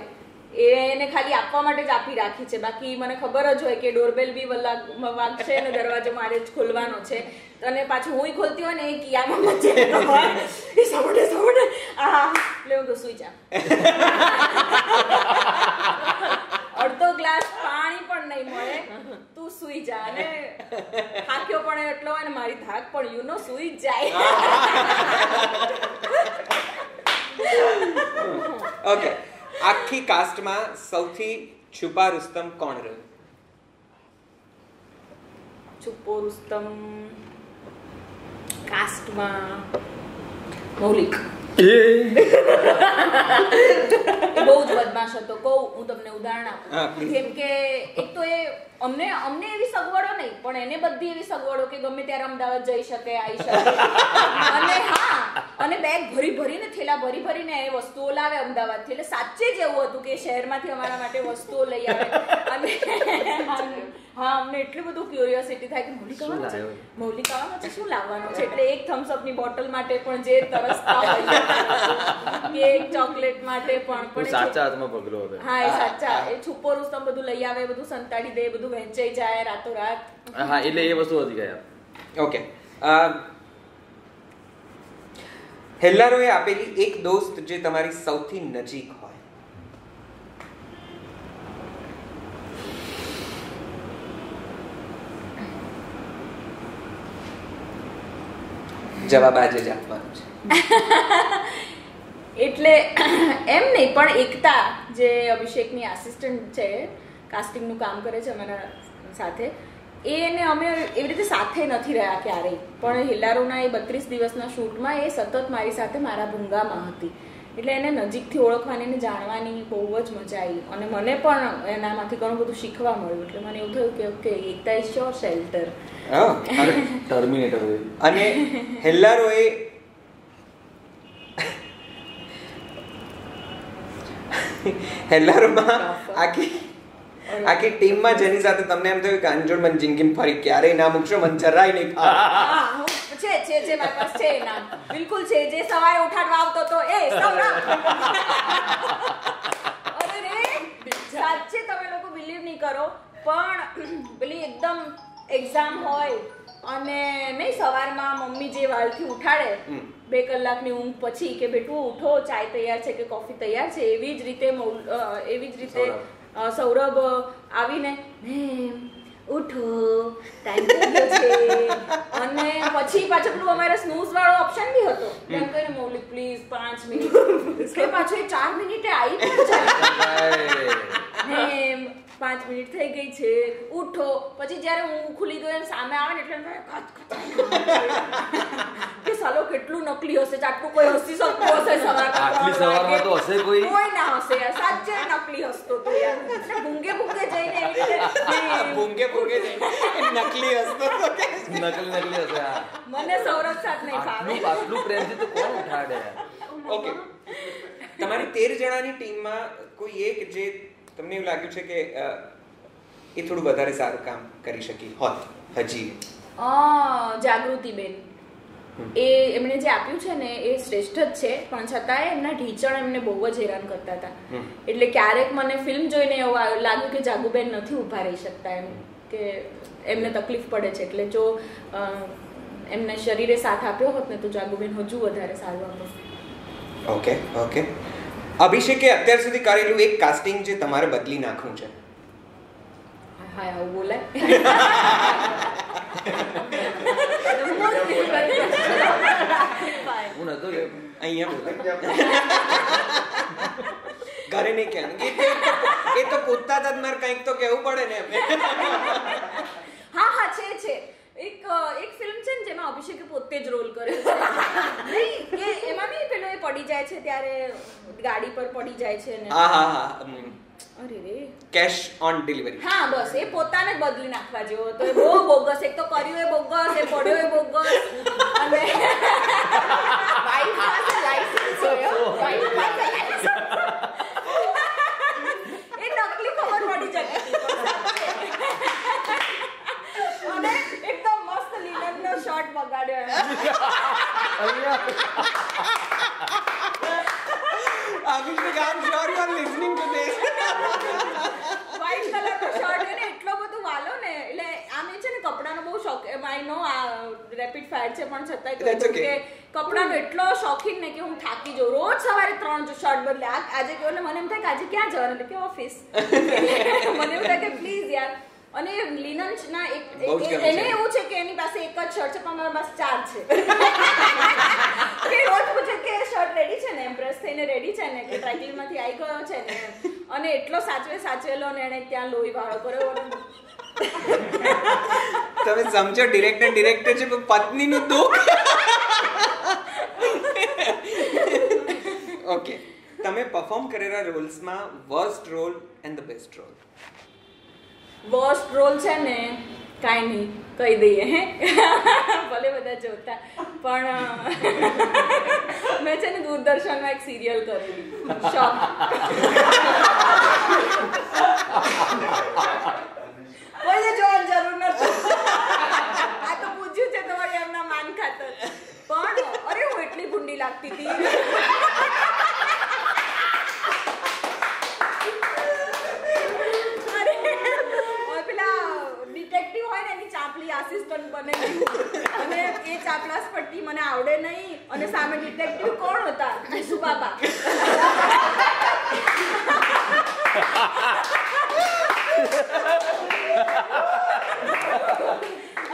એ એને ખાલી આપવા માટે જ આપી રાખી છે. બાકી મને ખબર જ હોય કે ડોરબેલ બી વાગશે ને દરવાજો મારે જ ખોલવાનો છે, અને પાછું હું ખોલતી હોય ને એ કિયામાં મચે એ સાંભળે સાંભળે આ એટલે હું તો સુઈ જા. અડધો ગ્લાસ પાણી પણ નહીં મળે, તું સુઈ જા. અને થાક્યો પણ એટલો હોય ને મારી થાક પણ યુ નો સુઈ જાય. ઓકે, આખી કાસ્ટમાં સૌથી છુપા રુસ્તમ કોણ રહ્યું? છુપો રુસ્તમ કાસ્ટમાં મૌલિક. બહુ જ બદમાશ હતો. કહું હું તમને ઉદાહરણ આપું, જેમ કે એક તો એ અમને અમને એવી સગવડો નહીં, પણ એને બધી એવી સગવડો કે ગમે ત્યારે અમદાવાદ જઈ શકે, આવી શકે. અને હા, અને બેગ ભરી ભરીને થેલા ભરી ભરીને એ વસ્તુઓ લાવે અમદાવાદથી. એટલે સાચે જ એવું હતું કે શહેરમાંથી અમારા માટે વસ્તુઓ લઈ આવે. અને હા, અમને એટલું બધું ક્યુરિયોસિટી થાય કે મૌલિક આવવાનું છે, મૌલિક આવવાનું છે, શું લાવવાનું છે. એટલે એક થમ્સઅપની બોટલ માટે પણ જે તરસતા હોય, એક ચોકલેટ માટે પણ. સાચા હાથમાં પગલો હતો. હા, એ સાચા એ છુપો રુસ્તમ બધું લઈ આવે, બધું સંતાડી દે, બધું વહેંચાઈ જાય રાતો રાત. હા, એટલે એ વસ્તુ હતી ગયા. ઓકે, હેલ્લારોએ આપેલી એક દોસ્ત જે તમારી સૌથી નજીક હોય. જવાબ આજે જ આપવાનો છે. એટલે એમ નહીં, પણ એકતા જે અભિષેકની આસિસ્ટન્ટ છે, કાસ્ટિંગનું કામ કરે છે અમારા સાથે, એને અમે એવી રીતે સાથે નથી રહ્યા ક્યારેય. પણ હેલ્લારોના એ બત્રીસ દિવસના શૂટમાં એ સતત મારી સાથે મારા ભૂંગામાં હતી, એટલે એને નજીકથી ઓળખવાની અને જાણવાની બહુ જ મજા આવી. અને મને પણ એનામાંથી ઘણું બધું શીખવા મળ્યું. એટલે મને એવું થયું કે okay, Ekta is your shelter. Terminator. અને હેલ્લારોએ હેલ્લારોમાં આખી આખી ટીમમાં જેની સાથે તમને એમ થયું કે અંજોડ મન જિંદગીમાં ફરી ક્યારેય ના મૂકશો, મન જરાય નહીં ફાવે. छे छे छे मेरे पास छे नाम बिल्कुल छे जे सवाल उठाडवा आवतो तो ए सौरभ अरे रे સાચે તમે લોકો બિલીવ ન કરો પણ ભલી એકદમ એક્ઝામ હોય અને નહીં સવારમાં મમ્મી જે વાલથી ઉઠાડે બે કલાકની ઊંઘ પછી કે બેટું ઉઠો ચાય તૈયાર છે કે કોફી તૈયાર છે એવી જ રીતે એવી જ રીતે સૌરભ આવીને ઉઠો ટાઈમ થઈ ગયો છે અને પછી પાછો પેલું અમારે સ્નૂઝ વાળો ઓપ્શન બી હતો એમ કહીને મૌલિક પ્લીઝ પાંચ મિનિટ કે પાછો એ ચાર મિનિટે આવી જાય એમ પાંચ મિનિટ થઈ ગઈ છે ઉઠો પછી જ્યારે હું ખુલી ગયો એમ સામે આવે ને એટલે કે સાલો કેટલું નકલી હશે ચાટકો કોઈ હસી શકતો હશે આટલી સવારમાં તો હશે કોઈ કોઈ ના હશે યાર સાચે નકલી હસતો તો યાર એટલે ભૂંગે ભૂંગે જઈને એટલે ભૂંગે ભૂંગે જઈને નકલી હસતો તો કે નકલી નકલી હશે યાર મને સૌરભ સાથ નહીં ફાવે આટલું પ્રેમથી તો કોણ ઉઠાડે યાર ઓકે તમારી તેર જણાની ટીમમાં કોઈ એક જે તમને એવું લાગ્યું છે કે એ થોડું વધારે સારું કામ કરી શકી હોત હજી જાગૃતિબેન એ એમણે જે આપ્યું છે ને એ શ્રેષ્ઠ જ છે પણ છતાંય એમના ઢીચણ એમને બહુ જ હેરાન કરતા હતા એટલે ક્યારેક મને ફિલ્મ જોઈને એવું લાગ્યું કે જાગુબેન નથી ઊભા રહી શકતા એમ કે એમને તકલીફ પડે છે એટલે જો એમને શરીરે સાથ આપ્યો હોત ને તો જાગુબેન હજુ વધારે સારું આપત ઓકે ઓકે અભિષેકે અત્યાર સુધી કરેલું એક કાસ્ટિંગ જે તમારે બદલી નાખવું છે હાય આવું બોલે હું નતો અહીંયા બોલે ઘરે નહીં કહેવાનું એ તો પોતા જ મારે કંઈક તો કહેવું પડે ને હા હા છે છે એક એક ફિલ્મ છે ને જેમાં અભિષેકે પોતે જ રોલ કર્યો છે નહીં કે એમાં બી પેલો એ પડી જાય છે ત્યારે ગાડી પર પડી જાય છે ને હા હા હા અરે રે કેશ ઓન ડિલિવરી હા બસ એ પોતાને જ બદલી નાખવા જેવો તો એ બહુ બોગસ એક તો કર્યું એ બોગસ એ પડ્યો એ બોગસ અને વાઈફ પાસે લાઇસન્સ હોય વાઈફ પાસે લાઇસન્સ એ નકલી ખબર પડી જતી અને એકદમ મસ્ત લીલનનો શોટ બગાડ્યો Abhishek I am sure you are listening to this white કલરનો શર્ટ અને એટલો બધો વાલો ને એટલે આમ એ છે ને કપડાનો બહુ શોખ આઈ નો આ રેપિડ ફાયર છે પણ છતાંય કહું કે કપડાનો એટલો શોખીન ને કે હું થાકી જાઉં રોજ સવારે ત્રણ શર્ટ બદલે આજે કહું એટલે મને એમ થાય કે આજે ક્યાં જવાનું એટલે કે ઓફિસ મને એમ થાય કે પ્લીઝ યાર અને લિનન્સના એક એને એવું છે કે એની પાસે એક જ શર્ટ છે પણ મારા પાસે ચાર છે કે રોજ પૂછે કે શર્ટ રેડી છે ને એમ્પ્રેસ થઈને રેડી છે ને કે ટ્રાયલમાંથી આવી ગયો છે ને અને એટલો સાચવે સાચવેલો ને એને ત્યાં લોહી વાળો કર્યો તમે સમજો ડિરેક્ટર ડિરેક્ટર છે પણ પત્નીનું દુઃખ ઓકે તમે પરફોર્મ કરેલા રોલ્સમાં worst role and the best role worst role છે ને કાંઈ નહીં કહી દઈએ હે ભલે બધા જોતા પણ મેં છે ને દૂરદર્શનમાં એક સિરિયલ કરેલી શોખ કોઈને જોવાની જરૂર નથી આ તો પૂછ્યું છે તમારી એમના માન ખાતર પણ અરે હું એટલી ગુંડી લાગતી હતી આસિસ્ટન્ટ બને અને એ ચાપલાસ પટ્ટી મને આવડે નહીં અને સામે ડિટેક્ટિવ કોણ હતા ઈસુ બાબા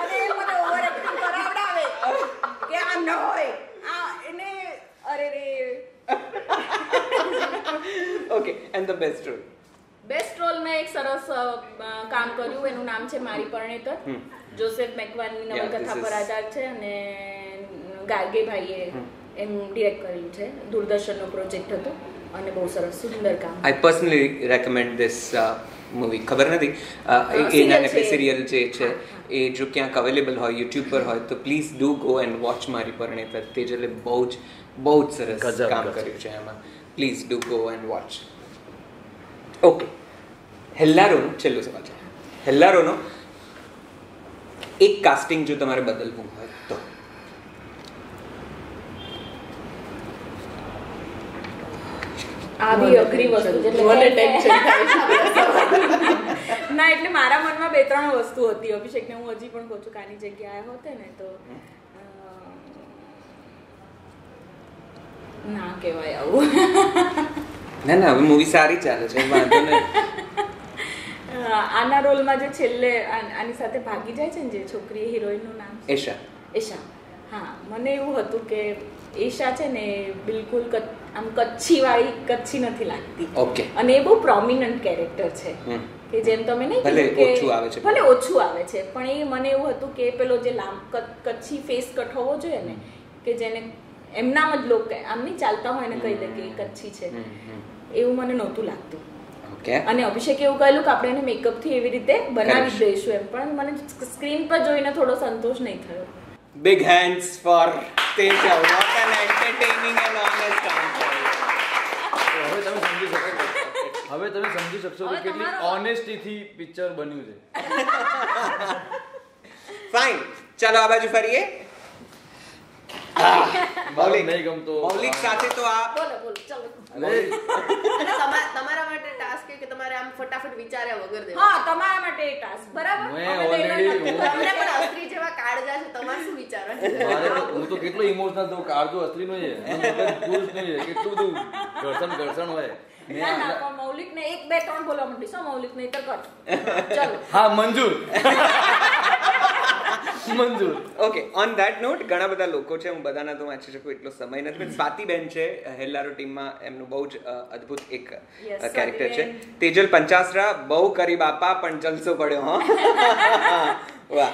અને એ મને ઓવર એક્ટિંગ કરાવડાવે કે આમ ન હોય આ એને અરે રે okay and the best role best role મેં એક સરસ કામ કર્યું એનું નામ છે મારી પરણેતર જોસેફ મેકવાની નવલકથા પર આધાર છે અને ગાર્ગે ભાઈએ એમ ડિરેક્ટ કર્યું છે દૂરદર્શનનો પ્રોજેક્ટ હતો અને બહુ સરસ સુંદર કામ I personally recommend this movie ખબર નથી એના ને સિરિયલ જે છે એ જો ક્યાંક અવેલેબલ હોય યુટ્યુબ પર હોય તો please do go and watch મારી પરણેતર તેજલે બહુ જ બહુ જ સરસ કામ કર્યું છે એમાં please do go and watch okay હેલ્લારોનો છેલ્લો સવાલ છે હેલ્લારોનો એક કાસ્ટિંગ જો તમારે બદલવું હોય તો આવી અઘરી વસ્તુ એટલે મને ટેન્શન થાય ના એટલે મારા મનમાં બે ત્રણ વસ્તુ હતી અભિષેક ને હું હજી પણ કહું છું કાની જગ્યાએ હોતે ને તો ના કહેવાય આવું ના ના હવે મૂવી સારી ચાલે છે વાંધો નહીં આના રોલમાં જે છેલ્લે આની સાથે ભાગી જાય છે ને જે છોકરી હિરોઈનનું નામ એશા એશા હા મને એવું હતું કે એશા છે ને બિલકુલ આમ કચ્છી વાળી કચ્છી નથી લાગતી ઓકે અને એ બહુ પ્રોમિનન્ટ કેરેક્ટર છે કે જેમ તમે નહીં ભલે ઓછું આવે છે ભલે ઓછું આવે છે પણ એ મને એવું હતું કે પેલો જે લાંબ કચ્છી ફેસ કટ હોવો જોઈએ ને કે જેને એમનામ જ લોકો આમ નહીં ચાલતા હોય ને કહી દે કે કચ્છી છે એવું મને નહોતું લાગતું ઓકે અને અભિષેકે એવું કહેલું કે આપણે એને મેકઅપથી એવી રીતે બનાવી દઈશું એમ પણ મને સ્ક્રીન પર જોઈને થોડો સંતોષ નહીં થયો Big hands for Tejal. What an entertaining and honest answer. હવે તમે સમજી શકો હવે તમે સમજી શકશો કે કેટલી ઓનેસ્ટીથી પિક્ચર બન્યું છે ફાઇન ચાલો આ બાજુ ફરીએ મૌલિક નહીં ગમતો મૌલિક સાથે તો આ બોલો બોલો ચાલો તમારા માટે ટાસ્ક કે તમારે આમ ફટાફટ વિચાર્યા વગર દેવા હા તમારા માટે એ ટાસ્ક બરાબર મેં ઓલરેડી તમને પણ અસ્ત્રી જેવા કાળજા છે તમારે શું વિચારવાનું હું તો કેટલો ઇમોશનલ તો કાળજો અસ્ત્રીનો છે ગુલ છે કેટલું બધું ઘર્ષણ ઘર્ષણ હોય ના ના મૌલિક ને એક બે ત્રણ બોલવા માંડી સો મૌલિક ને તો કટ ચાલો હા મંજૂર મંજૂર ઓકે ઓન ધેટ નોટ ઘણા બધા લોકો છે હું બધાના તો વાંચી શકું એટલો સમય નથી પણ સ્વાતિબેન છે હેલ્લારો ટીમમાં એમનું બહુ જ અદ્ભુત એક કેરેક્ટર છે તેજલ પંચાસરા બહુ કરીબ આપા પણ જલસો પડ્યો હા વાહ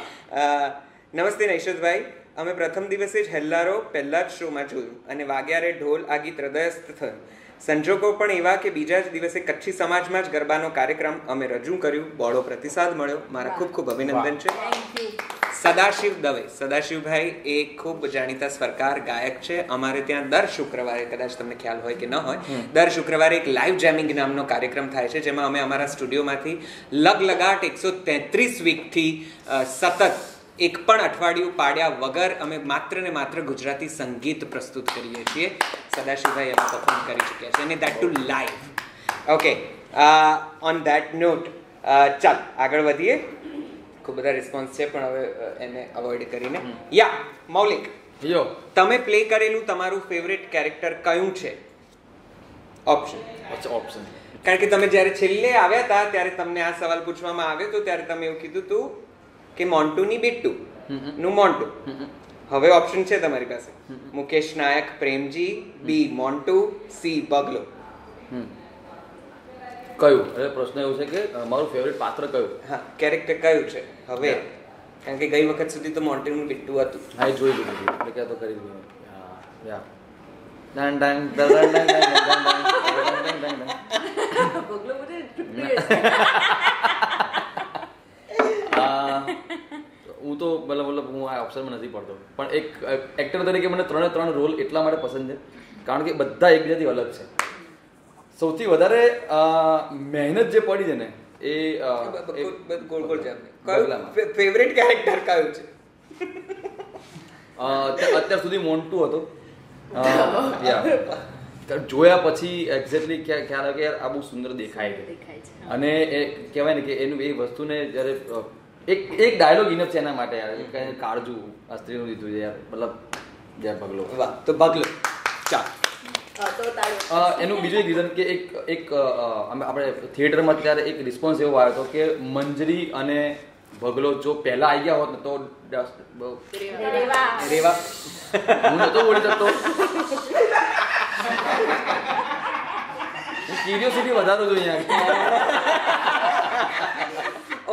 નમસ્તે નૈશદભાઈ અમે પ્રથમ દિવસે જ હેલ્લારો પહેલાં જ શોમાં જોયું અને વાગ્યારે ઢોલ આ ગીત હૃદયસ્થ થયું સંજોગો પણ એવા કે બીજા જ દિવસે કચ્છી સમાજમાં જ ગરબાનો કાર્યક્રમ અમે રજૂ કર્યું બહોળો પ્રતિસાદ મળ્યો મારા ખૂબ ખૂબ અભિનંદન છે સદાશિવ દવે સદાશિવભાઈ એ ખૂબ જાણીતા સ્વરકાર ગાયક છે અમારે ત્યાં દર શુક્રવારે કદાચ તમને ખ્યાલ હોય કે ન હોય દર શુક્રવારે એક લાઈવ જેમિંગ નામનો કાર્યક્રમ થાય છે જેમાં અમે અમારા સ્ટુડિયોમાંથી લગલગાટ એકસો તેત્રીસ વીકથી સતત એક પણ અઠવાડિયું પાડ્યા વગર અમે માત્ર ને માત્ર ગુજરાતી સંગીત પ્રસ્તુત કરીએ છીએ સદાશિવભાઈ અમે પરફોર્મ કરી ચૂક્યા છે અને that two live okay on that note ચાલ આગળ વધીએ ખૂબ બધા રિસ્પોન્સ છે પણ હવે એને અવોઇડ કરીને યા મૌલિક યો તમે પ્લે કરેલું તમારું ફેવરેટ કેરેક્ટર કયું છે ઓપ્શન અચ્છા ઓપ્શન કારણ કે તમે જ્યારે છેલ્લે આવ્યા હતા ત્યારે તમને આ સવાલ પૂછવામાં આવ્યો તો ત્યારે તમે એવું કીધું હતું કે મોન્ટુની બિટ્ટુ નું મોન્ટુ હવે ઓપ્શન છે તમારી પાસે મુકેશ નાયક પ્રેમજી બી મોન્ટુ સી બગલો કયું એટલે પ્રશ્ન એવું છે કે મારું ફેવરેટ પાત્ર કયું હા કેરેક્ટર કયું છે હવે કારણ કે ગઈ વખત સુધી તો મોન્ટુનું બિટ્ટુ હતું હા જોઈ લીધું એટલે કે તો કરી દીધું yeah done done done done done done Baglo મને હું તો મતલબ મતલબ હું આ ઓપ્શનમાં નથી પડતો પણ એક એક્ટર તરીકે મને ત્રણે ત્રણ રોલ એટલા માટે પસંદ છે કારણ કે બધા એકબીજાથી અલગ છે સૌથી વધારે મહેનત જે પડી છે ને એ ગોળ ગોળ છે ફેવરેટ કેરેક્ટર કયું છે અત્યાર સુધી મોન્ટુ હતો જોયા પછી એક્ઝેક્ટલી ખ્યાલ આવે કે યાર આ બહુ સુંદર દેખાય છે અને એ કહેવાય ને કે એનું એ વસ્તુને જ્યારે એક એક ડાયલોગ ઇનફ છે એના માટે યાર કાળજુ આ સ્ત્રીનું લીધું છે યાર મતલબ જય બગલો વાહ તો બગલો ચાલ એનું બીજું એક રીઝન કે એક એક આપણે થિયેટરમાં ત્યારે એક રિસ્પોન્સ એવો આવ્યો હતો કે મંજરી અને બગલો જો પહેલા આવી ગયા હોત ને તો રેવા હું નતો બોલી શકતો ક્યુરિયોસિટી વધારો છું અહીંયા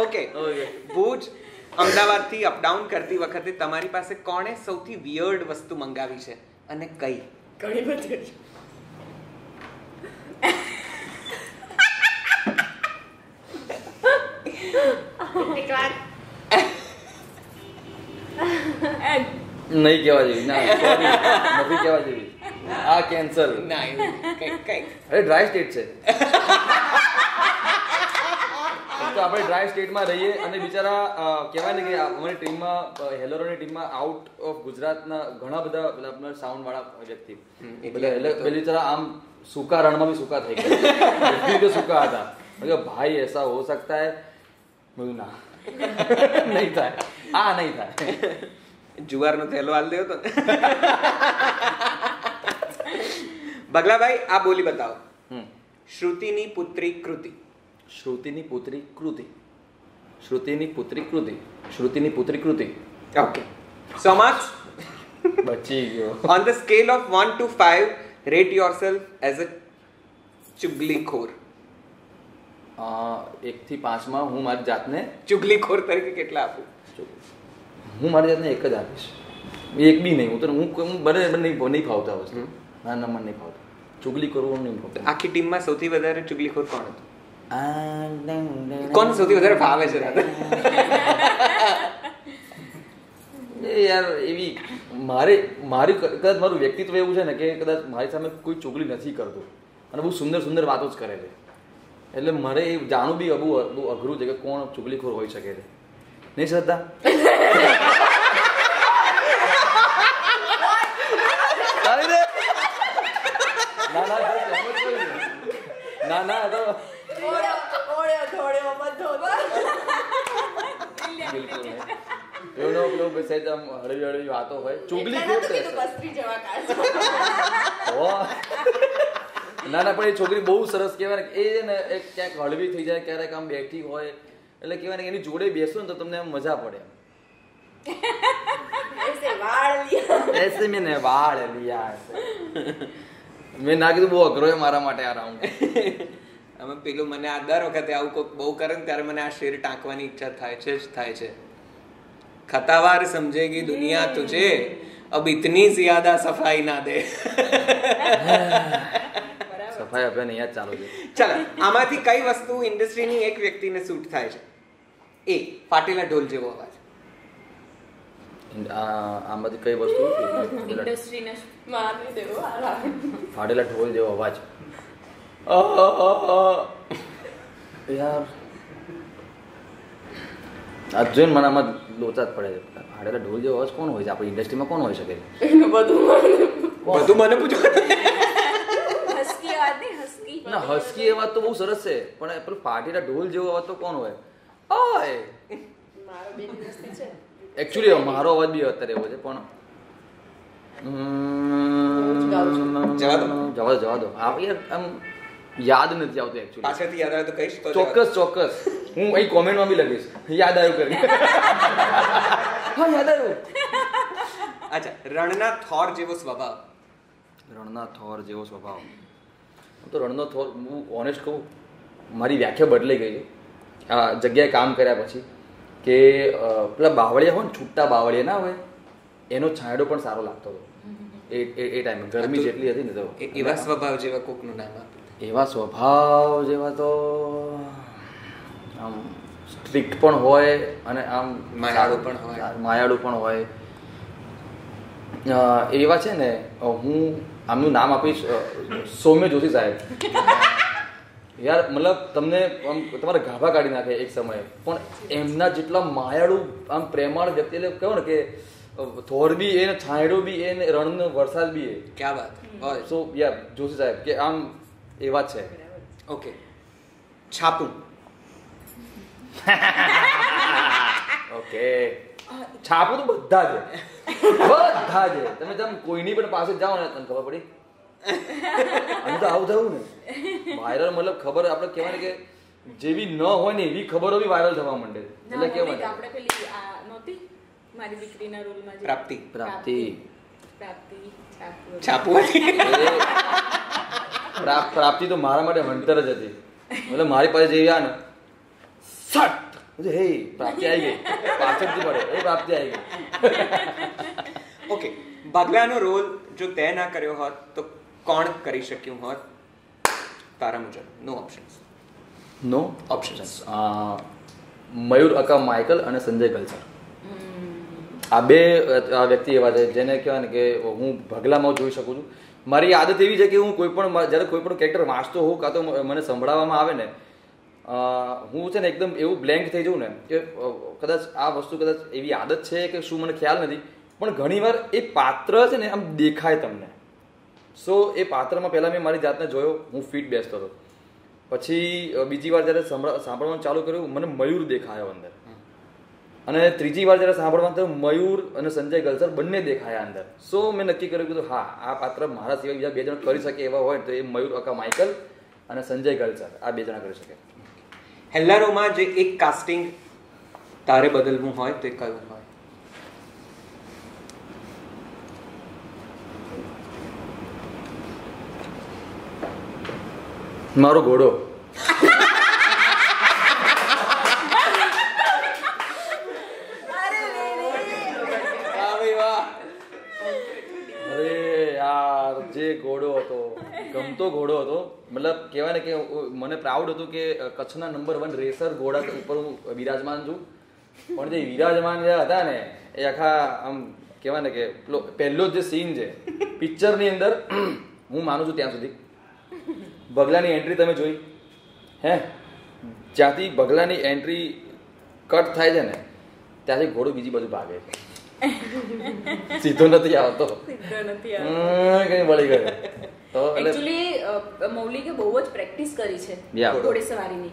ઓકે ભુજ અમદાવાદથી અપડાઉન કરતી વખતે તમારી પાસે કોણે સૌથી વિયર્ડ વસ્તુ મંગાવી છે અને કઈ ઘણી બધી નહીં કહેવા જેવી ના નથી કહેવા જેવી આ કેન્સલ ના કઈ કઈ અરે ડ્રાય સ્ટેટ છે તો આપણે ડ્રાય સ્ટેટમાં રહીએ અને બિચારા કહેવાય ને કે અમારી ટીમમાં હેલરોની ટીમમાં આઉટ ઓફ ગુજરાતના ઘણા બધા આપણા સાઉન્ડવાળા વ્યક્તિ એટલે એટલે બિચારા આમ સૂકા રણમાં બી સૂકા થઈ ગયા તો સૂકા હતા મેં ભાઈ એસા હો સકતા હૈ મેં ના નહીં થાય આ નહીં થાય જુવારનો થેલો હાલ દેવો તો બગલાભાઈ આ બોલી બતાવો શ્રુતિની પુત્રી કૃતિ શ્રુતિની પુત્રી કૃતિ શ્રુતિની પુત્રી કૃતિ શ્રુતિની પુત્રી કૃતિ ઓકે સો મચ બચી ગયો on the scale of one to five rate yourself as a ચુગલીખોર અ એક થી પાંચ માં હું મારી જાતને ચુગલીખોર તરીકે કેટલા આપું હું મારી જાતને એક જ આપીશ એક બી નહીં હું તો હું બને નહીં નહીં ફાવતા વસ્તુ ના ના મને નહીં ફાવતા ચુગલી કરવું નહીં ફાવતા આખી ટીમમાં સૌથી વધારે ચુગલીખોર કોણ હતું કોણ સૌથી વધારે ભાવે છે યાર એવી મારે મારી કદાચ મારું વ્યક્તિત્વ એવું છે ને કે કદાચ મારી સામે કોઈ ચુગલી નથી કરતું અને બહુ સુંદર સુંદર વાતો જ કરે છે એટલે મારે એ જાણવું બી બહુ અઘરું છે કે કોણ ચુગલીખોર હોઈ શકે છે નહીં શ્રદ્ધા ના ના તો છોકરી બહુ સરસ કહેવાય એને ક્યાંક હળવી થઈ જાય ક્યારેક આમ બેઠી હોય એટલે કહેવાય ને એની જોડે બેસો ને તો તમને આમ મજા પડે મેં વાળ મેં ના કીધું બહુ અઘરો મારા માટે આ રાઉન્ડ અમે પેલું મને આ દર વખતે આવું કોઈક બહુ કરે ને ત્યારે મને આ શેર ટાંકવાની ઈચ્છા થાય છે જ થાય છે ખતાવાર સમજેગી દુનિયા તુજે અબ ઇતની ઝ્યાદા સફાઈ ના દે સફાઈ અભિયાન યાદ ચાલુ છે ચાલો આમાંથી કઈ વસ્તુ ઇન્ડસ્ટ્રીની એક વ્યક્તિને સૂટ થાય છે એ ફાટેલા ઢોલ જેવો અવાજ આમાંથી કઈ વસ્તુ ઇન્ડસ્ટ્રીને મારી દેવો આ ફાટેલા ઢોલ જેવો અવાજ યાર અર્જુન મનામાં લોચા જ પડે છે હાડેલા ઢોલ જેવો અવાજ કોણ હોય છે આપણી ઇન્ડસ્ટ્રીમાં કોણ હોઈ શકે છે બધું મને પૂછો હસકી અવાજ નહીં હસકી ના હસકી અવાજ તો બહુ સરસ છે પણ પેલું પાટીલા ઢોલ જેવો અવાજ તો કોણ હોય ઓય મારો બે ઇન્ડસ્ટ્રી છે એક્ચ્યુઅલી મારો અવાજ બી અત્યારે એવો છે પણ જવા દો જવા દો જવા દો આપ યાર આમ યાદ નથી આવતું એક્ચ્યુઅલી પાછળથી યાદ આવે તો કહીશ ચોક્કસ ચોક્કસ હું અહીં કોમેન્ટમાં બી લખીશ યાદ આવ્યું કરી હા યાદ આવ્યું અચ્છા રણના થોર જેવો સ્વભાવ રણના થોર જેવો સ્વભાવ હું તો રણનો થોર હું ઓનેસ્ટ કહું મારી વ્યાખ્યા બદલાઈ ગઈ છે આ જગ્યાએ કામ કર્યા પછી કે પેલા બાવળિયા હોય ને છૂટા બાવળિયા ના હોય એનો છાંયડો પણ સારો લાગતો હતો એ એ ટાઈમે ગરમી જેટલી હતી ને તો એવા સ્વભાવ જેવા કોકનું નામ આપ્યું એવા સ્વભાવ જેવા તો આમ સ્ટ્રિક્ટ પણ હોય અને આમ માયાળુ પણ હોય માયાળુ પણ હોય એવા છે ને હું આમનું નામ આપીશ સૌમ્ય જોશી સાહેબ યાર મતલબ તમને આમ તમારા ગાભા કાઢી નાખે એક સમયે પણ એમના જેટલા માયાળુ આમ પ્રેમાળ વ્યક્તિ એટલે કહો ને કે થોર બી એ છાંયડો બી એ રણનો વરસાદ બી એ ક્યાં વાત સો યાર જોશી સાહેબ કે આમ એવા છે ઓકે છાપું ઓકે છાપું તો બધા જ બધા જ તમે તમે કોઈની પણ પાસે જાઓ ને તમને ખબર પડી આમ તો આવું થયું ને વાયરલ મતલબ ખબર આપણે કહેવાય કે જેવી ન હોય ને એવી ખબરો બી વાયરલ થવા માંડે એટલે કેવું આપણે પેલી આ નહોતી મારી દીકરીના રોલમાં જે પ્રાપ્તિ પ્રાપ્તિ પ્રાપ્તિ છાપું છાપું પ્રાપ્તિ તો મારા માટે હંટર જ હતી એટલે મારી પાસે જઈ ગયા ને સટ હે પ્રાપ્તિ આવી ગઈ પાછળથી પડે એ પ્રાપ્તિ આવી ગઈ ઓકે બગલાનો રોલ જો તે ના કર્યો હોત તો કોણ કરી શક્યું હોત તારા મુજબ no options no options Mayur aka Michael અને સંજય કલસર આ બે વ્યક્તિ એવા છે જેને કહેવાય ને કે હું બગલામાં જોઈ શકું છું મારી આદત એવી છે કે હું કોઈ પણ જ્યારે કોઈ પણ કેરેક્ટર વાંચતો હોઉં કાં તો મને સંભળાવવામાં આવે ને हूँ है एकदम एवं ब्लेंक थी जाऊँ ने कदाच आ वस्तु कदाच एवं आदत है कि शू मैं ख्याल नहीं पण घणीवार ए पात्र है आम देखाय तमने सो ए पात्र में पहला मैं मारी जातने जोयो हूँ फीट बेसतो हतो पछी बीजी वार ज्यारे सांभळवानुं चालू कर्युं मने मयूर देखायो अंदर अने त्रीजी वार ज्यारे सांभळवानुं तो मयूर अने संजय गलसर बंने देखाया अंदर सो मैं नक्की कर्युं कीधुं हाँ आ पात्र मारा सिवाय बीजा बे जण करी शके एवा होय तो ए मयूर अका माइकल अने संजय गलसर आ बे जण करी शके। हेल्लारो मां जे एक कास्टिंग तारे बदलवुं होय तो कयुं होय? मारो घोड़ो अरे यार जे घोड़ो हतो गमतो घोड़ो हतो मतलब कहवाय ने के मने प्राउड हतुं के कच्छना नंबर वन रेसर घोड़ा उपर हूँ विराजमान छुं पण जे विराजमान जे हता ने ए आखा आम कहवाय ने के पहलो जे सीन जे पिक्चर नी अंदर हूँ मानु छुं त्यां सुधी बगलानी एंट्री तमे जोई है ज्यांथी बगलानी एंट्री कट थाय छे ने त्यारे घोड़ो बीजी बाजू भागे सीधो नथी आवतो सीधो नथी आवतो कहीं बड़ी गयो तो एक्चुअली मौलिके बहुत જ પ્રેક્ટિસ કરી છે ઘોડે સવારીની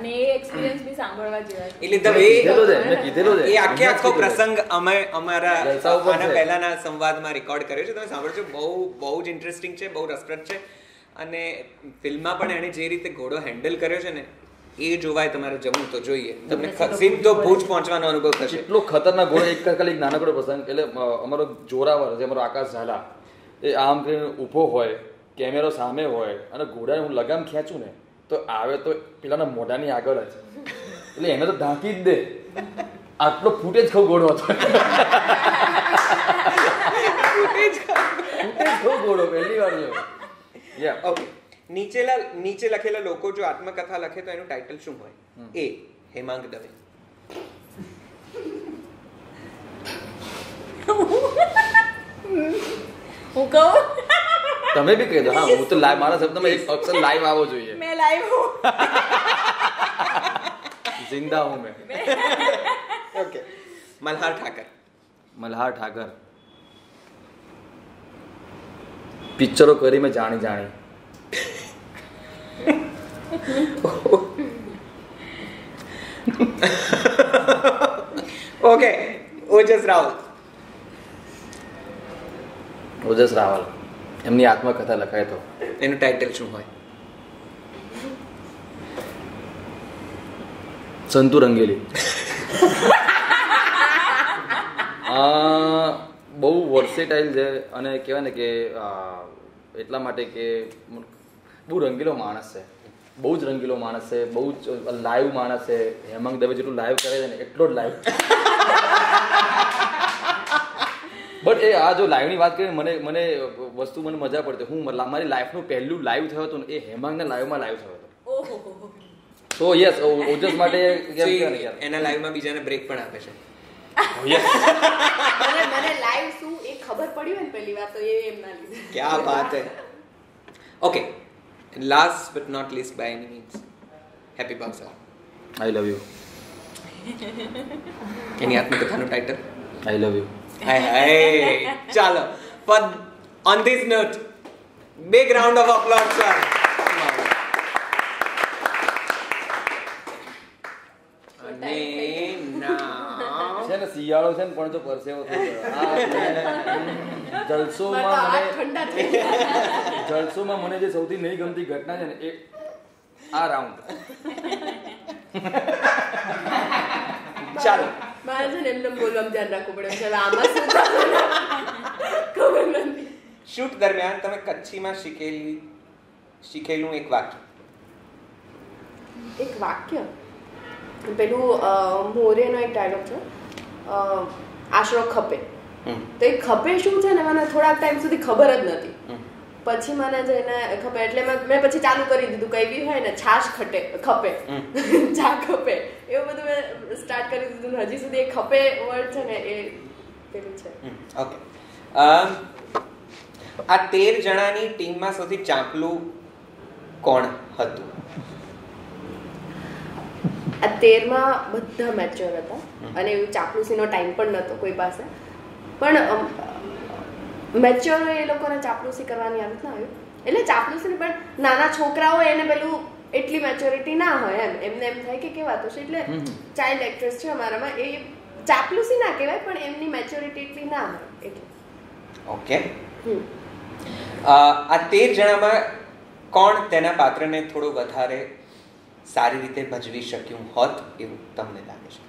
અને એ એક્સપિરિયન્સ બી સાંભળવા જેવા છે એટલે તમે કીધેલો છે મે કીધેલો છે એ આખે આખો પ્રસંગ અમે અમારા આના પહેલાના સંવાદમાં રેકોર્ડ કર્યો છે તમે સાંભળજો બહુ બહુ જ ઇન્ટરેસ્ટિંગ છે બહુ રસપ્રદ છે અને ફિલ્મમાં પણ એણે જે રીતે ઘોડો હેન્ડલ કર્યો છે ને એ જોવાય તમારે જમવું તો જોઈએ તમને સીમ તો ભૂજ પહોંચવાનો અનુભવ થશે એટલો ખતરનાક ઘોડો એક કાલે એક નાનકડો પ્રસંગ એટલે અમારો જોરાવર જે અમારો આકાશ ઝાલા એ આમ કરીને ઊભો હોય કેમેરો સામે હોય અને ઘોડાને હું લગામ ખેંચું ને તો આવે તો પેલાના મોઢાની આગળ જ એટલે એને તો ઢાંકી જ દે આટલો ફૂટેજ ખો ઘોડો હતો ફૂટેજ ખો ઘોડો પહેલી વાર જોયો। या ओके નીચેલા નીચે લખેલા લોકો જો આત્મકથા લખે તો એનું ટાઇટલ શું હોય? એ હેમાંગ દવે હું કહું તમે બી કહી દો હા હું તો લાઈવ મારા શબ્દમાં એક અક્ષર લાઈવ આવો જોઈએ મે લાઈવ હું જિંદા હું મે ઓકે મલ્હાર ઠાકર મલ્હાર ઠાકર पिक्चरों करी मैं जानी जानी ओके ओजस रावल ओजस रावल एमनी आत्मकथा લખાય તો એનું ટાઇટલ શું હોય? સંતુ રંગેલી આ બહુ વર્સેટાઇલ છે અને કહેવાય ને કે એટલા માટે કે બહુ રંગીલો માણસ છે બહુ જ રંગીલો માણસ છે બહુ જ લાઈવ માણસ છે હેમાંગ દવે જેટલું લાઈવ કરે છે ને એટલો જ લાઈવ બટ એ આ જો લાઈવની વાત કરીને મને મને વસ્તુ મને મજા પડતી હું મારી લાઈફનું પહેલું લાઈવ થયો હતું ને એ હેમાંગના લાઈવમાં લાઈવ થયો હતો તો યસ ઓજસ માટે એના લાઈવમાં બીજાને બ્રેક પણ આપે છે ના શિયાળો છે ને પણ તો પરસેવો થઈ ગયો જલસોમાં મને જલસોમાં મને જે સૌથી નહીં ગમતી ઘટના છે ને એ આ રાઉન્ડ ચાલો મારે છે ને એમને બોલવામાં ધ્યાન રાખવું પડે છે આમાં શું ખબર નથી શૂટ દરમિયાન તમે કચ્છીમાં શીખેલી શીખેલું એક વાક્ય એક વાક્ય પેલું મોરેનો એક ડાયલોગ છે આશરો ખપે તો એ ખપે શું છે ને મને થોડાક ટાઈમ સુધી ખબર જ નથી પછી મને જઈને ખપે એટલે મેં પછી ચાલુ કરી દીધું કઈ બી હોય ને છાશ ખટે ખપે ચા ખપે એવું બધું મેં સ્ટાર્ટ કરી દીધું હજી સુધી એ ખપે વર્ડ છે ને એ પેલું છે ઓકે આ તેર જણાની ટીમમાં સૌથી ચાંપલું કોણ હતું? आ तेर में बधा मेच्योर था चापलूसी टाइम पण नतो कोई पासे पण मेच्योर ए लोकोने चापलूसी करवानी आदत ना आवी एटले चापलूसी पण नाना छोकराओ एने पेलू एटली मेच्योरिटी ना होय एम एमने एम थाय के के वातो छे एटले चाइल्ड एक्ट्रेस छे अमारामा ए चापलूसी ना कहेवाय पण एमनी मेच्योरिटी एटली ना होय एटले ओके आ आ तेर जणामा कोण तेना पात्रने थोड़ो वधारे सारी रीते भजवी शक्युं होत एवुं तमने लागे छे?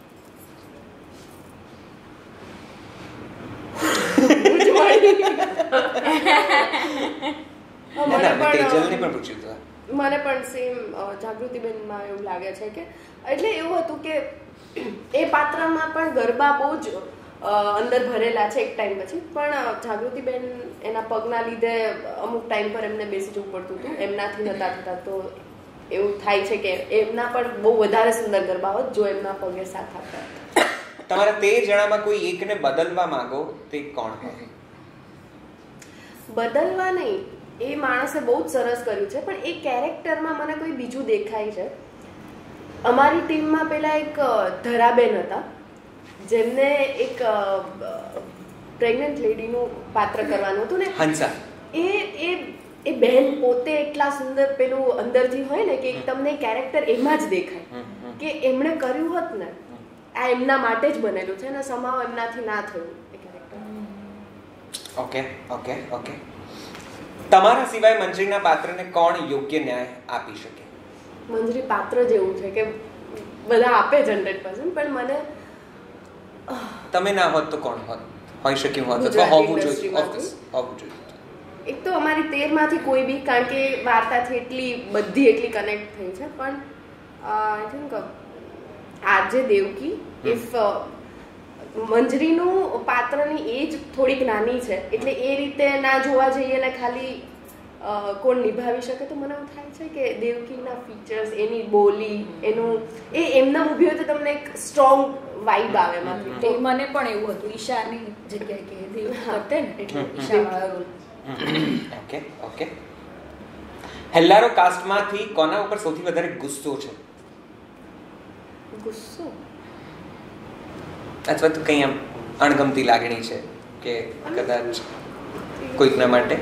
मने पण तेजलने पण पूछ्युं तो मने पण सेम जागृतिबेन मां एवुं लागे छे के एटले एवुं हतुं के ए पात्रमां पण गरबा बहु ज अंदर भरेला छे एक टाइम पछी पण जागृतिबेन एना पगना लीधे अमुक टाइम पर एमने बेसी जवुं पडतुं हतुं एमनाथी नता थता तो એવું થાય છે કે એમના પર બહુ વધારે સુંદર ગરબા હોત જો એમના પગે સાથ આપતા. તમારા તેર જણામાં કોઈ એકને બદલવા માંગો તે કોણ હોય? બદલવા નહીં, એ માણસે બહુ જ સરસ કર્યું છે પણ એ કેરેક્ટરમાં મને કોઈ બીજું દેખાય છે. અમારી ટીમમાં પેલા એક ધરાબેન હતા જેમને એક પ્રેગ્નન્ટ લેડીનું પાત્ર કરવાનું હતું ને હંસા. એ એ એ બહેન પોતે એટલા સુંદર પેલું અંદરથી હોય ને કે તમને કેરેક્ટર એમાં જ દેખાય કે એમણે કર્યું હોત ને આ એમના માટે જ બનેલું છે ને સમાવ એમનાથી ના થયું એ કેરેક્ટર. ઓકે ઓકે ઓકે તમારા સિવાય મંજરીના પાત્રને કોણ યોગ્ય ન્યાય આપી શકે? મંજરી પાત્ર જેવું છે કે બધા આપે હંડ્રેડ પર્સન્ટ પણ મને તમે ના હોત તો કોણ હોત હોઈ શક્યું હોત અથવા હોવું જોઈએ? ઓફકોર્સ હોવું જોઈએ. એક તો અમારી તેર માંથી કોઈ બી કારણ કે વાર્તાથી એટલી બધી એટલી કનેક્ટ થઈ છે પણ આઈ થિંક આજે દેવકી ઇફ મંજરીનું પાત્રની એજ થોડીક નાની છે એટલે એ રીતે ના જોવા જઈએ ને ખાલી કોણ નિભાવી શકે તો મને એવું થાય છે કે દેવકીના ફીચર્સ એની બોલી એનું એ એમના ઊભી હોય તો તમને એક સ્ટ્રોંગ વાઇબ આવે એમાંથી. તો મને પણ એવું હતું ઈશાની જગ્યાએ કે દેવ કરતે ને એટલે ઈશાવાળો રોલ. ઓકે ઓકે હેલ્લારો કાસ્ટમાંથી કોના ઉપર સૌથી વધારે ગુસ્સો છે? ગુસ્સો અથવા તો કંઈ આમ અણગમતી લાગણી છે કે કદાચ કોઈકના માટે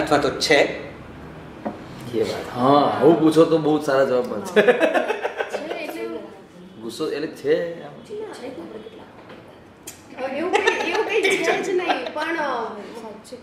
અથવા તો છે એ વાત. હા હું પૂછો તો બહુ સારા જવાબ મળશે. છે એટલે ગુસ્સો એટલે છે એવું કંઈ એવું કંઈ છે જ નહીં પણ એક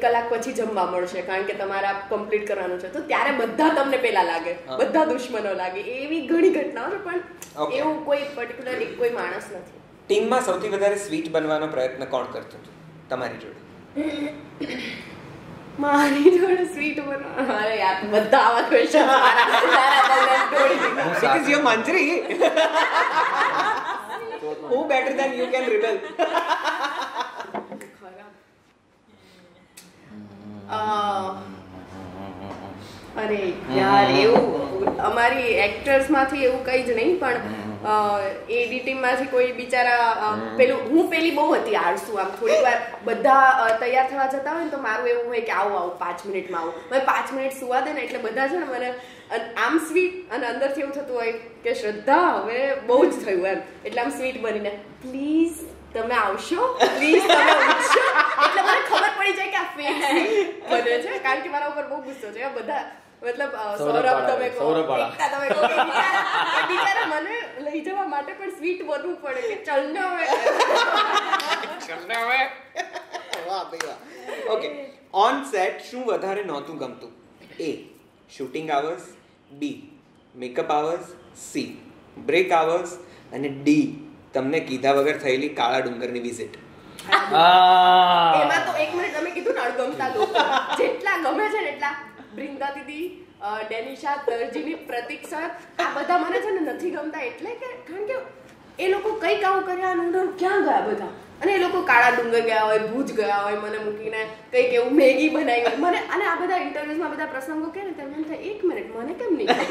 કલાક પછી જમવા મળશે કારણ કે તમારા કમ્પ્લીટ કરવાનું છે તો ત્યારે બધા તમને પેલા લાગે બધા દુશ્મનો લાગે એવી ઘણી ઘટનાઓ છે પણ એવું કોઈ પર્ટિક્યુલર એક કોઈ માણસ નથી. ટીમમાં સૌથી વધારે સ્વીટ બનવાનો પ્રયત્ન કોણ કરતું હતું તમારી જોડે? મારી જોડે સ્વીટ બનો અરે યાર બધા આવા ક્વેશ્ચન સારા બોલ કે યો મંજરી હું better than you can rebel ખરાબ અરે યાર એવું અમારી એક્ટર્સમાંથી એવું કંઈ જ નહીં પણ એડી ટીમમાંથી કોઈ બિચારા પેલું હું પેલી બહુ હતી આળસુ આમ થોડી વાર બધા તૈયાર થવા જતા હોય ને તો મારું એવું હોય કે આવું આવું પાંચ મિનિટમાં આવું મને પાંચ મિનિટ સુવા દે ને એટલે બધા છે ને મને આમ સ્વીટ અને અંદરથી એવું થતું હોય કે શ્રદ્ધા હવે બહુ જ થયું એમ એટલે આમ સ્વીટ બનીને પ્લીઝ તમે આવશો પ્લીઝ તમે ઉઠશો એટલે મને ખબર પડી જાય કે આ ફેક બને છે કારણ કે મારા ઉપર બહુ ગુસ્સો છે બધા મતલબ સૌરભ તમે કહો એકતા તમે કહો કે બિચારા મને લઈ જવા માટે પણ સ્વીટ બનવું પડે કે ચલને હવે ચલને હવે વાહ ભાઈ વાહ. ઓકે ઓન સેટ શું વધારે નહોતું ગમતું? A shooting hours, B makeup hours, C break hours અને ડી તમને કીધા વગર થયેલી કાળા ડુંગરની વિઝિટ. એમાં તો એક મિનિટ તમે કીધું ને અણગમતા લોકો જેટલા ગમે છે ને એટલા પ્રિયંકા દીદી ડેનિશા તરજીની પ્રતિક્ષા આ બધા મને છે ને નથી ગમતા એટલે કે કારણ કે એ લોકો કંઈક આવું કર્યા ક્યાં ગયા બધા અને એ લોકો કાળા ડુંગર ગયા હોય, ભુજ ગયા હોય, મને મૂકીને કંઈક એવું મેગી બનાવી મને. અને આ બધા ઇન્ટરવ્યુઝમાં બધા પ્રસંગો કે ને તેમ એમ થાય એક મિનિટ મને કેમ નહીં ખબર.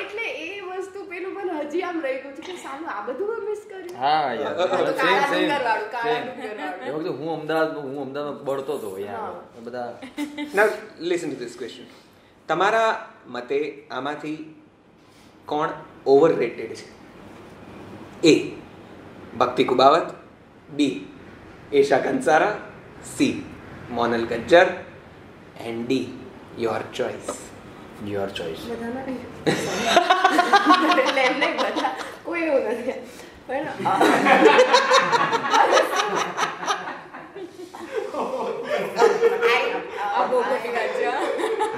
એટલે એ વસ્તુ પેલું પણ હજી આમ રહી ગયું છે કે સાલું આ બધું મિસ કર્યું. હા યાર કાળા ડુંગર વાળું, કાળા ડુંગર વાળું. એ વખતે હું અમદાવાદ હું અમદાવાદમાં બળતો હતો યાર બધા. Now listen to this question. તમારા મતે આમાંથી કોણ ઓવરરેટેડ છે? A. ભક્તિ કુબાવત, B. Esha Kansara, C. મોનલ ગજ્જર and D. Your choice. Your choice. કોઈ એવું નથી પણ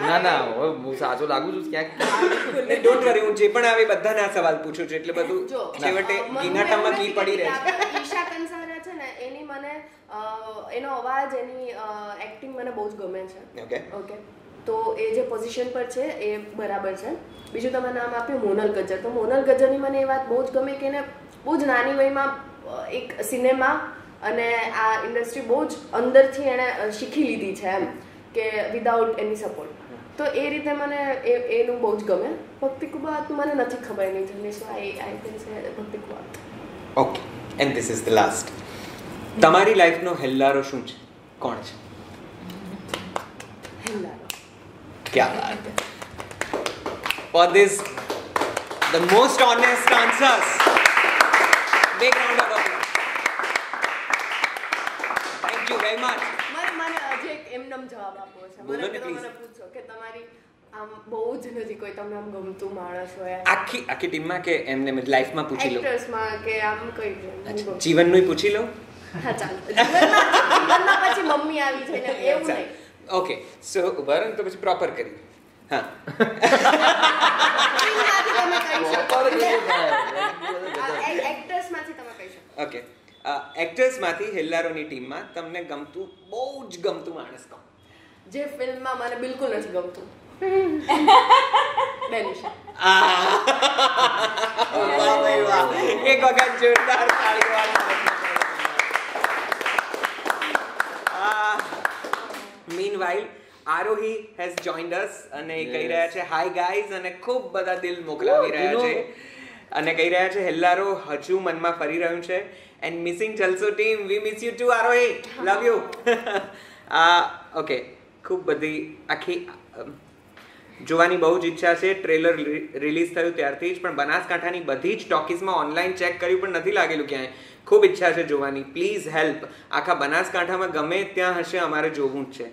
ના ના હું સાચો લાગુ છું ક્યાંક. ડોન્ટ વરી હું જે પણ આવે બધાને આ સવાલ પૂછું છું એટલે બધું છેવટે ગીનાટામાં કી પડી રહે છે. ઈશા કંસારા છે ને એની મને એનો અવાજ એની એક્ટિંગ મને બહુ જ ગમે છે. ઓકે ઓકે તો એ જે પોઝિશન પર છે એ બરાબર છે. બીજું તમે નામ આપ્યું મોનલ ગજ્જર, તો મોનલ ગજ્જરની મને એ વાત બહુ જ ગમે કે એને બહુ જ નાની વયમાં એક સિનેમા અને આ ઇન્ડસ્ટ્રી બહુ જ અંદરથી એણે શીખી લીધી છે એમ કે વિધાઉટ એની સપોર્ટ. તો એ રીતે મને એનું બહુ જ ગમે. ભક્તિ કુબાત મને નથી ખબર એની જલ્દી શું આઈ આઈ can say Bhakti કુબાત. Okay and this is the last. તમારી લાઈફનો હેલ્લારો શું છે? કોણ છે હેલ્લારો? ક્યા વાત હે. For this the most honest answers big round of applause. Thank you very much. એમનેમ જવાબ આપો છે મને તો મને પૂછો કે તમારી આમ બહુ જ નથી કોઈ તમને આમ ગમતું માણસ હોય આખી આખી ટીમમાં કે એમને મે લાઈફમાં પૂછી લો એક્ટર્સમાં કે આમ કઈ જીવનનું પૂછી લો. હા ચાલો જીવનમાં પછી મમ્મી આવી છે ને એવું નહીં. ઓકે સો ઉભરણ તો પછી પ્રોપર કરી. હા એક્ટર્સમાંથી તમે કહી શકો. ઓકે એક્ટર્સમાંથી હેલ્લારોની ટીમમાં તમને ગમતું બહુ જ ગમતું માણસ કહો. જે ફિલ્મમાં મને બિલકુલ નથી ગમતું ડેનિશ. વાહ ભાઈ વાહ, એક વખત જોરદાર તાળી વાળો. Meanwhile Arohi has joined us અને કહી રહ્યા છે હાય ગાઈઝ અને ખૂબ બધા દિલ મોકલાવી રહ્યા છે અને કહી રહ્યા છે હેલ્લારો હજુ મનમાં ફરી રહ્યું છે. And missing Jalso team, we miss you too Arohi, love you. uh, okay, ખૂબ બધી આખી જોવાની બહુ જ ઈચ્છા છે. ટ્રેલર રિલીઝ થયું ત્યારથી જ પણ બનાસકાંઠાની બધી જ ટોકીઝમાં ઓનલાઈન ચેક કર્યું પણ નથી લાગેલું ક્યાંય. ખૂબ ઈચ્છા છે જોવાની. Please help. આખા બનાસકાંઠામાં ગમે ત્યાં હશે અમારે જોવું જ છે.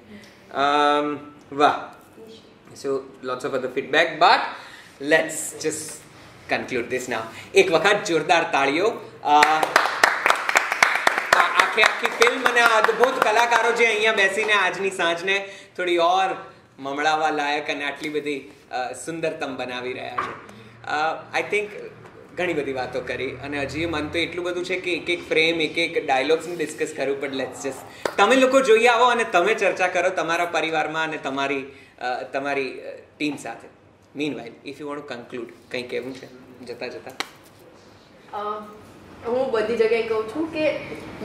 વાહ, so lots of other feedback but let's just conclude this now. એક વખત જોરદાર તાળીઓ. આખે આખી ફિલ્મ અને આ અદ્ભુત કલાકારો જે અહીંયા બેસીને આજની સાંજને થોડી ઓર મમળાવા લાયક અને આટલી બધી સુંદરતમ બનાવી રહ્યા છે. આઈ થિંક ઘણી બધી વાતો કરી અને હજી મન તો એટલું બધું છે કે એક એક ફ્રેમ એક એક ડાયલોગ્સને ડિસ્કસ કરવું પડે. લેટ્સ જસ્ટ તમે લોકો જોઈ આવો અને તમે ચર્ચા કરો તમારા પરિવારમાં અને તમારી તમારી ટીમ સાથે. Meanwhile, if you want to conclude, કંઈ કહેવું છે જતાં જતાં? હું બધી જગ્યાએ કહું છું કે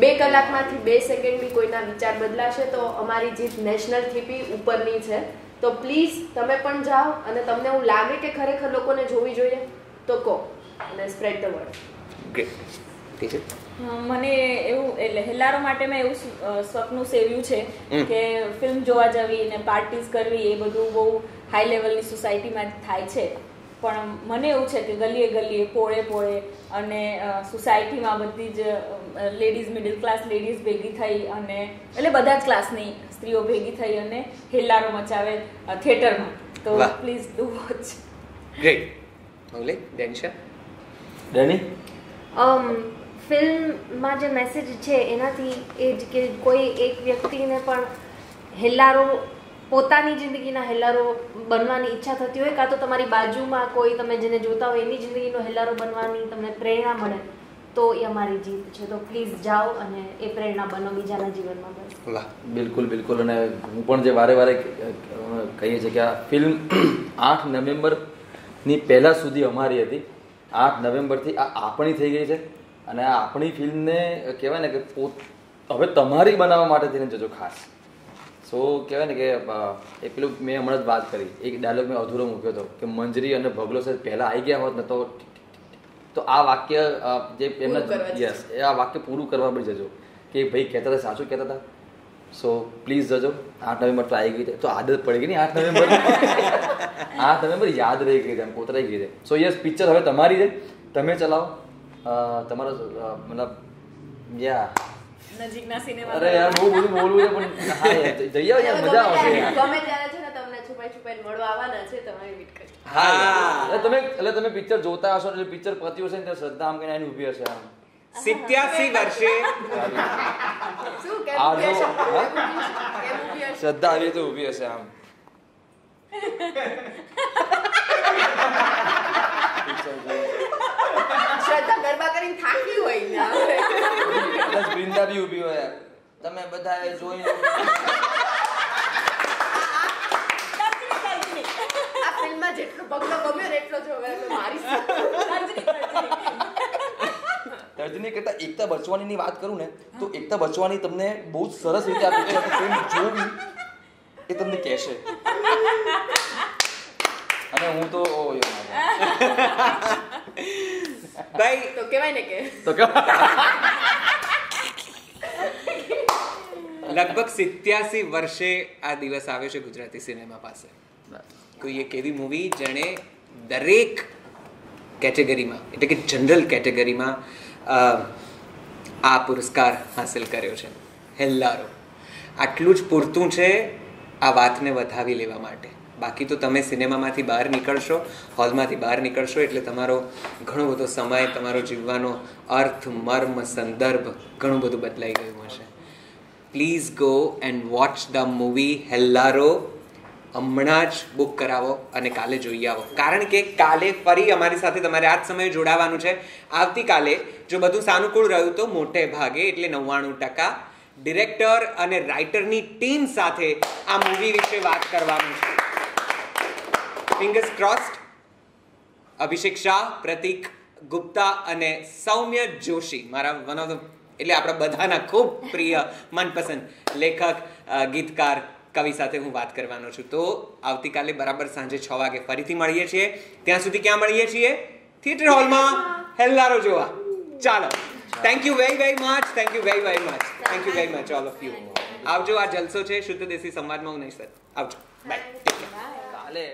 બે કલાકમાંથી બે સેકન્ડ બી કોઈના વિચાર બદલાશે તો અમારી જીત નેશનલ થીપી ઉપરની છે. તો પ્લીઝ તમે પણ જાઓ અને તમને એવું લાગે કે ખરેખર લોકોને જોવી જોઈએ તો કહો અને spread the word. Great. Teacher મને એવું એટલે હેલ્લારો માટે મેં એવું સ્વપ્ન સેવ્યું છે કે ફિલ્મ જોવા જવી અને પાર્ટીઝ કરવી એ બધું બહુ હાઈ લેવલની સોસાયટીમાં થાય છે પણ મને એવું છે કે ગલીએ ગલીએ પોળે પોળે અને સોસાયટીમાં બધી જ લેડીઝ મિડલ ક્લાસ લેડીઝ ભેગી થઈ અને એટલે બધા જ ક્લાસની સ્ત્રીઓ ભેગી થઈ અને હેલ્લારો મચાવે થિયેટરમાં. તો please do watch. Great. Maulik, Denisha, Denny ફિલ્મમાં જે મેસેજ છે એનાથી એ જ કે કોઈ એક વ્યક્તિને પણ હેલ્લારો પોતાની જિંદગીના હેલ્લારો બનવાની ઈચ્છા થતી હોય કાં તો તમારી બાજુમાં કોઈ તમે જેને જોતા હોય એની જિંદગીનો હેલ્લારો બનવાની તમને પ્રેરણા મળે તો એ અમારી જીત છે. તો પ્લીઝ જાઓ અને એ પ્રેરણા બનો બીજાના જીવનમાં. બસ વાહ, બિલકુલ બિલકુલ. અને હું પણ જે વારે વારે કહીએ છીએ કે આ ફિલ્મ આઠ નવેમ્બરની પહેલાં સુધી અમારી હતી आठ नवेम्बर थी आपणी थी गई है અને આપણી ફિલ્મને કહેવાય ને કે હવે તમારી બનાવવા માટે થઈને જજો ખાસ સો કહેવાય ને કે એ પેલું મેં હમણાં જ વાત કરી એક ડાયલોગ મેં અધૂરો મૂક્યો હતો કે મંજરી અને ભગલો સાહેબ પહેલાં આવી ગયા હોત ને તો તો આ વાક્ય જે એમના યસ એ આ વાક્ય પૂરું કરવા પડી જજો કે ભાઈ કહેતા હતા સાચું કહેતા હતા સો પ્લીઝ જજો આઠ નવેમ્બર તો આવી ગઈ હતી તો આદત પડી ગઈ ને આઠ નવેમ્બર આઠ નવેમ્બર યાદ રહી ગઈ તેમ કોતરાઈ ગઈ છે સો યસ પિક્ચર હવે તમારી છે તમે ચલાવો તમારો મતલબ યા નજીકના સિનેમા અરે યાર બહુ બધું બોલવું છે પણ હા જઈ આવો યાર મજા આવશે ગમે ત્યારે છે ને તમને છુપાઈ છુપાઈને મળવા આવવાના છે તમારી વિટ કરી હા એટલે તમે એટલે તમે પિક્ચર જોતા હશો એટલે પિક્ચર પત્યું હશે ને ત્યારે શ્રદ્ધા આમ કઈને આની ઊભી હશે આમ સિત્યાસી વર્ષે શું કે શ્રદ્ધા આવી તો ઊભી હશે આમ શ્રદ્ધા ગરબા કરીને થાકી હોય ને બસ બિંદા બી ઊભી હોય તમે બધાએ જોઈ લો આ ફિલ્મમાં જેટલો બગલો ગમ્યો એટલો જ હવે મારી તર્જની કરતા એકતા બચવાનીની વાત કરું ને તો એકતા બચવાની તમને બહુ જ સરસ રીતે આપી છે ફિલ્મ જોવી એ તમને કહેશે અને હું તો ઓ ભાઈ તો કેવાય ને કે તો લગભગ સિત્યાસી વર્ષે આ દિવસ આવે છે ગુજરાતી સિનેમા પાસે કોઈ એક એવી મૂવી જેણે દરેક કેટેગરીમાં એટલે કે જનરલ કેટેગરીમાં આ પુરસ્કાર હાંસલ કર્યો છે હેલ્લારો આટલું જ પૂરતું છે આ વાતને વધાવી લેવા માટે બાકી તો તમે સિનેમામાંથી બહાર નીકળશો હોલમાંથી બહાર નીકળશો એટલે તમારો ઘણો બધો સમય તમારો જીવવાનો અર્થ મર્મ સંદર્ભ ઘણું બધું બદલાઈ ગયું હશે please go and watch the movie Hellaro હમણાં જ બુક કરાવો અને કાલે જોઈ આવો કારણ કે કાલે ફરી અમારી સાથે તમારે આ જ સમયે જોડાવાનું છે આવતીકાલે જો બધું સાનુકૂળ રહ્યું તો મોટે ભાગે એટલે નવ્વાણું ટકા ડિરેક્ટર અને રાઇટરની ટીમ સાથે આ મૂવી વિશે વાત કરવાનું છે ફિંગર્સ ક્રોસ્ડ અભિષેક શાહ પ્રતિક ગુપ્તા અને સૌમ્ય જોશી મારા વન ઓફ ધ એટલે આપણા બધાના ખૂબ પ્રિય મનપસંદ લેખક ગીતકાર કવિ સાથે હું વાત કરવાનો છું તો આવતીકાલે બરાબર સાંજે છ વાગે ફરીથી મળીએ છીએ ત્યાં સુધી ક્યાં મળીએ છીએ થિયેટર હોલમાં હેલ્લારો જોવા ચાલો thank you very very much thank you very very much thank you very much all of you આવજો આ જલસો છે શુદ્ધ દેશી સંવાદમાં હું નહીં સર આવજો બાય કાલે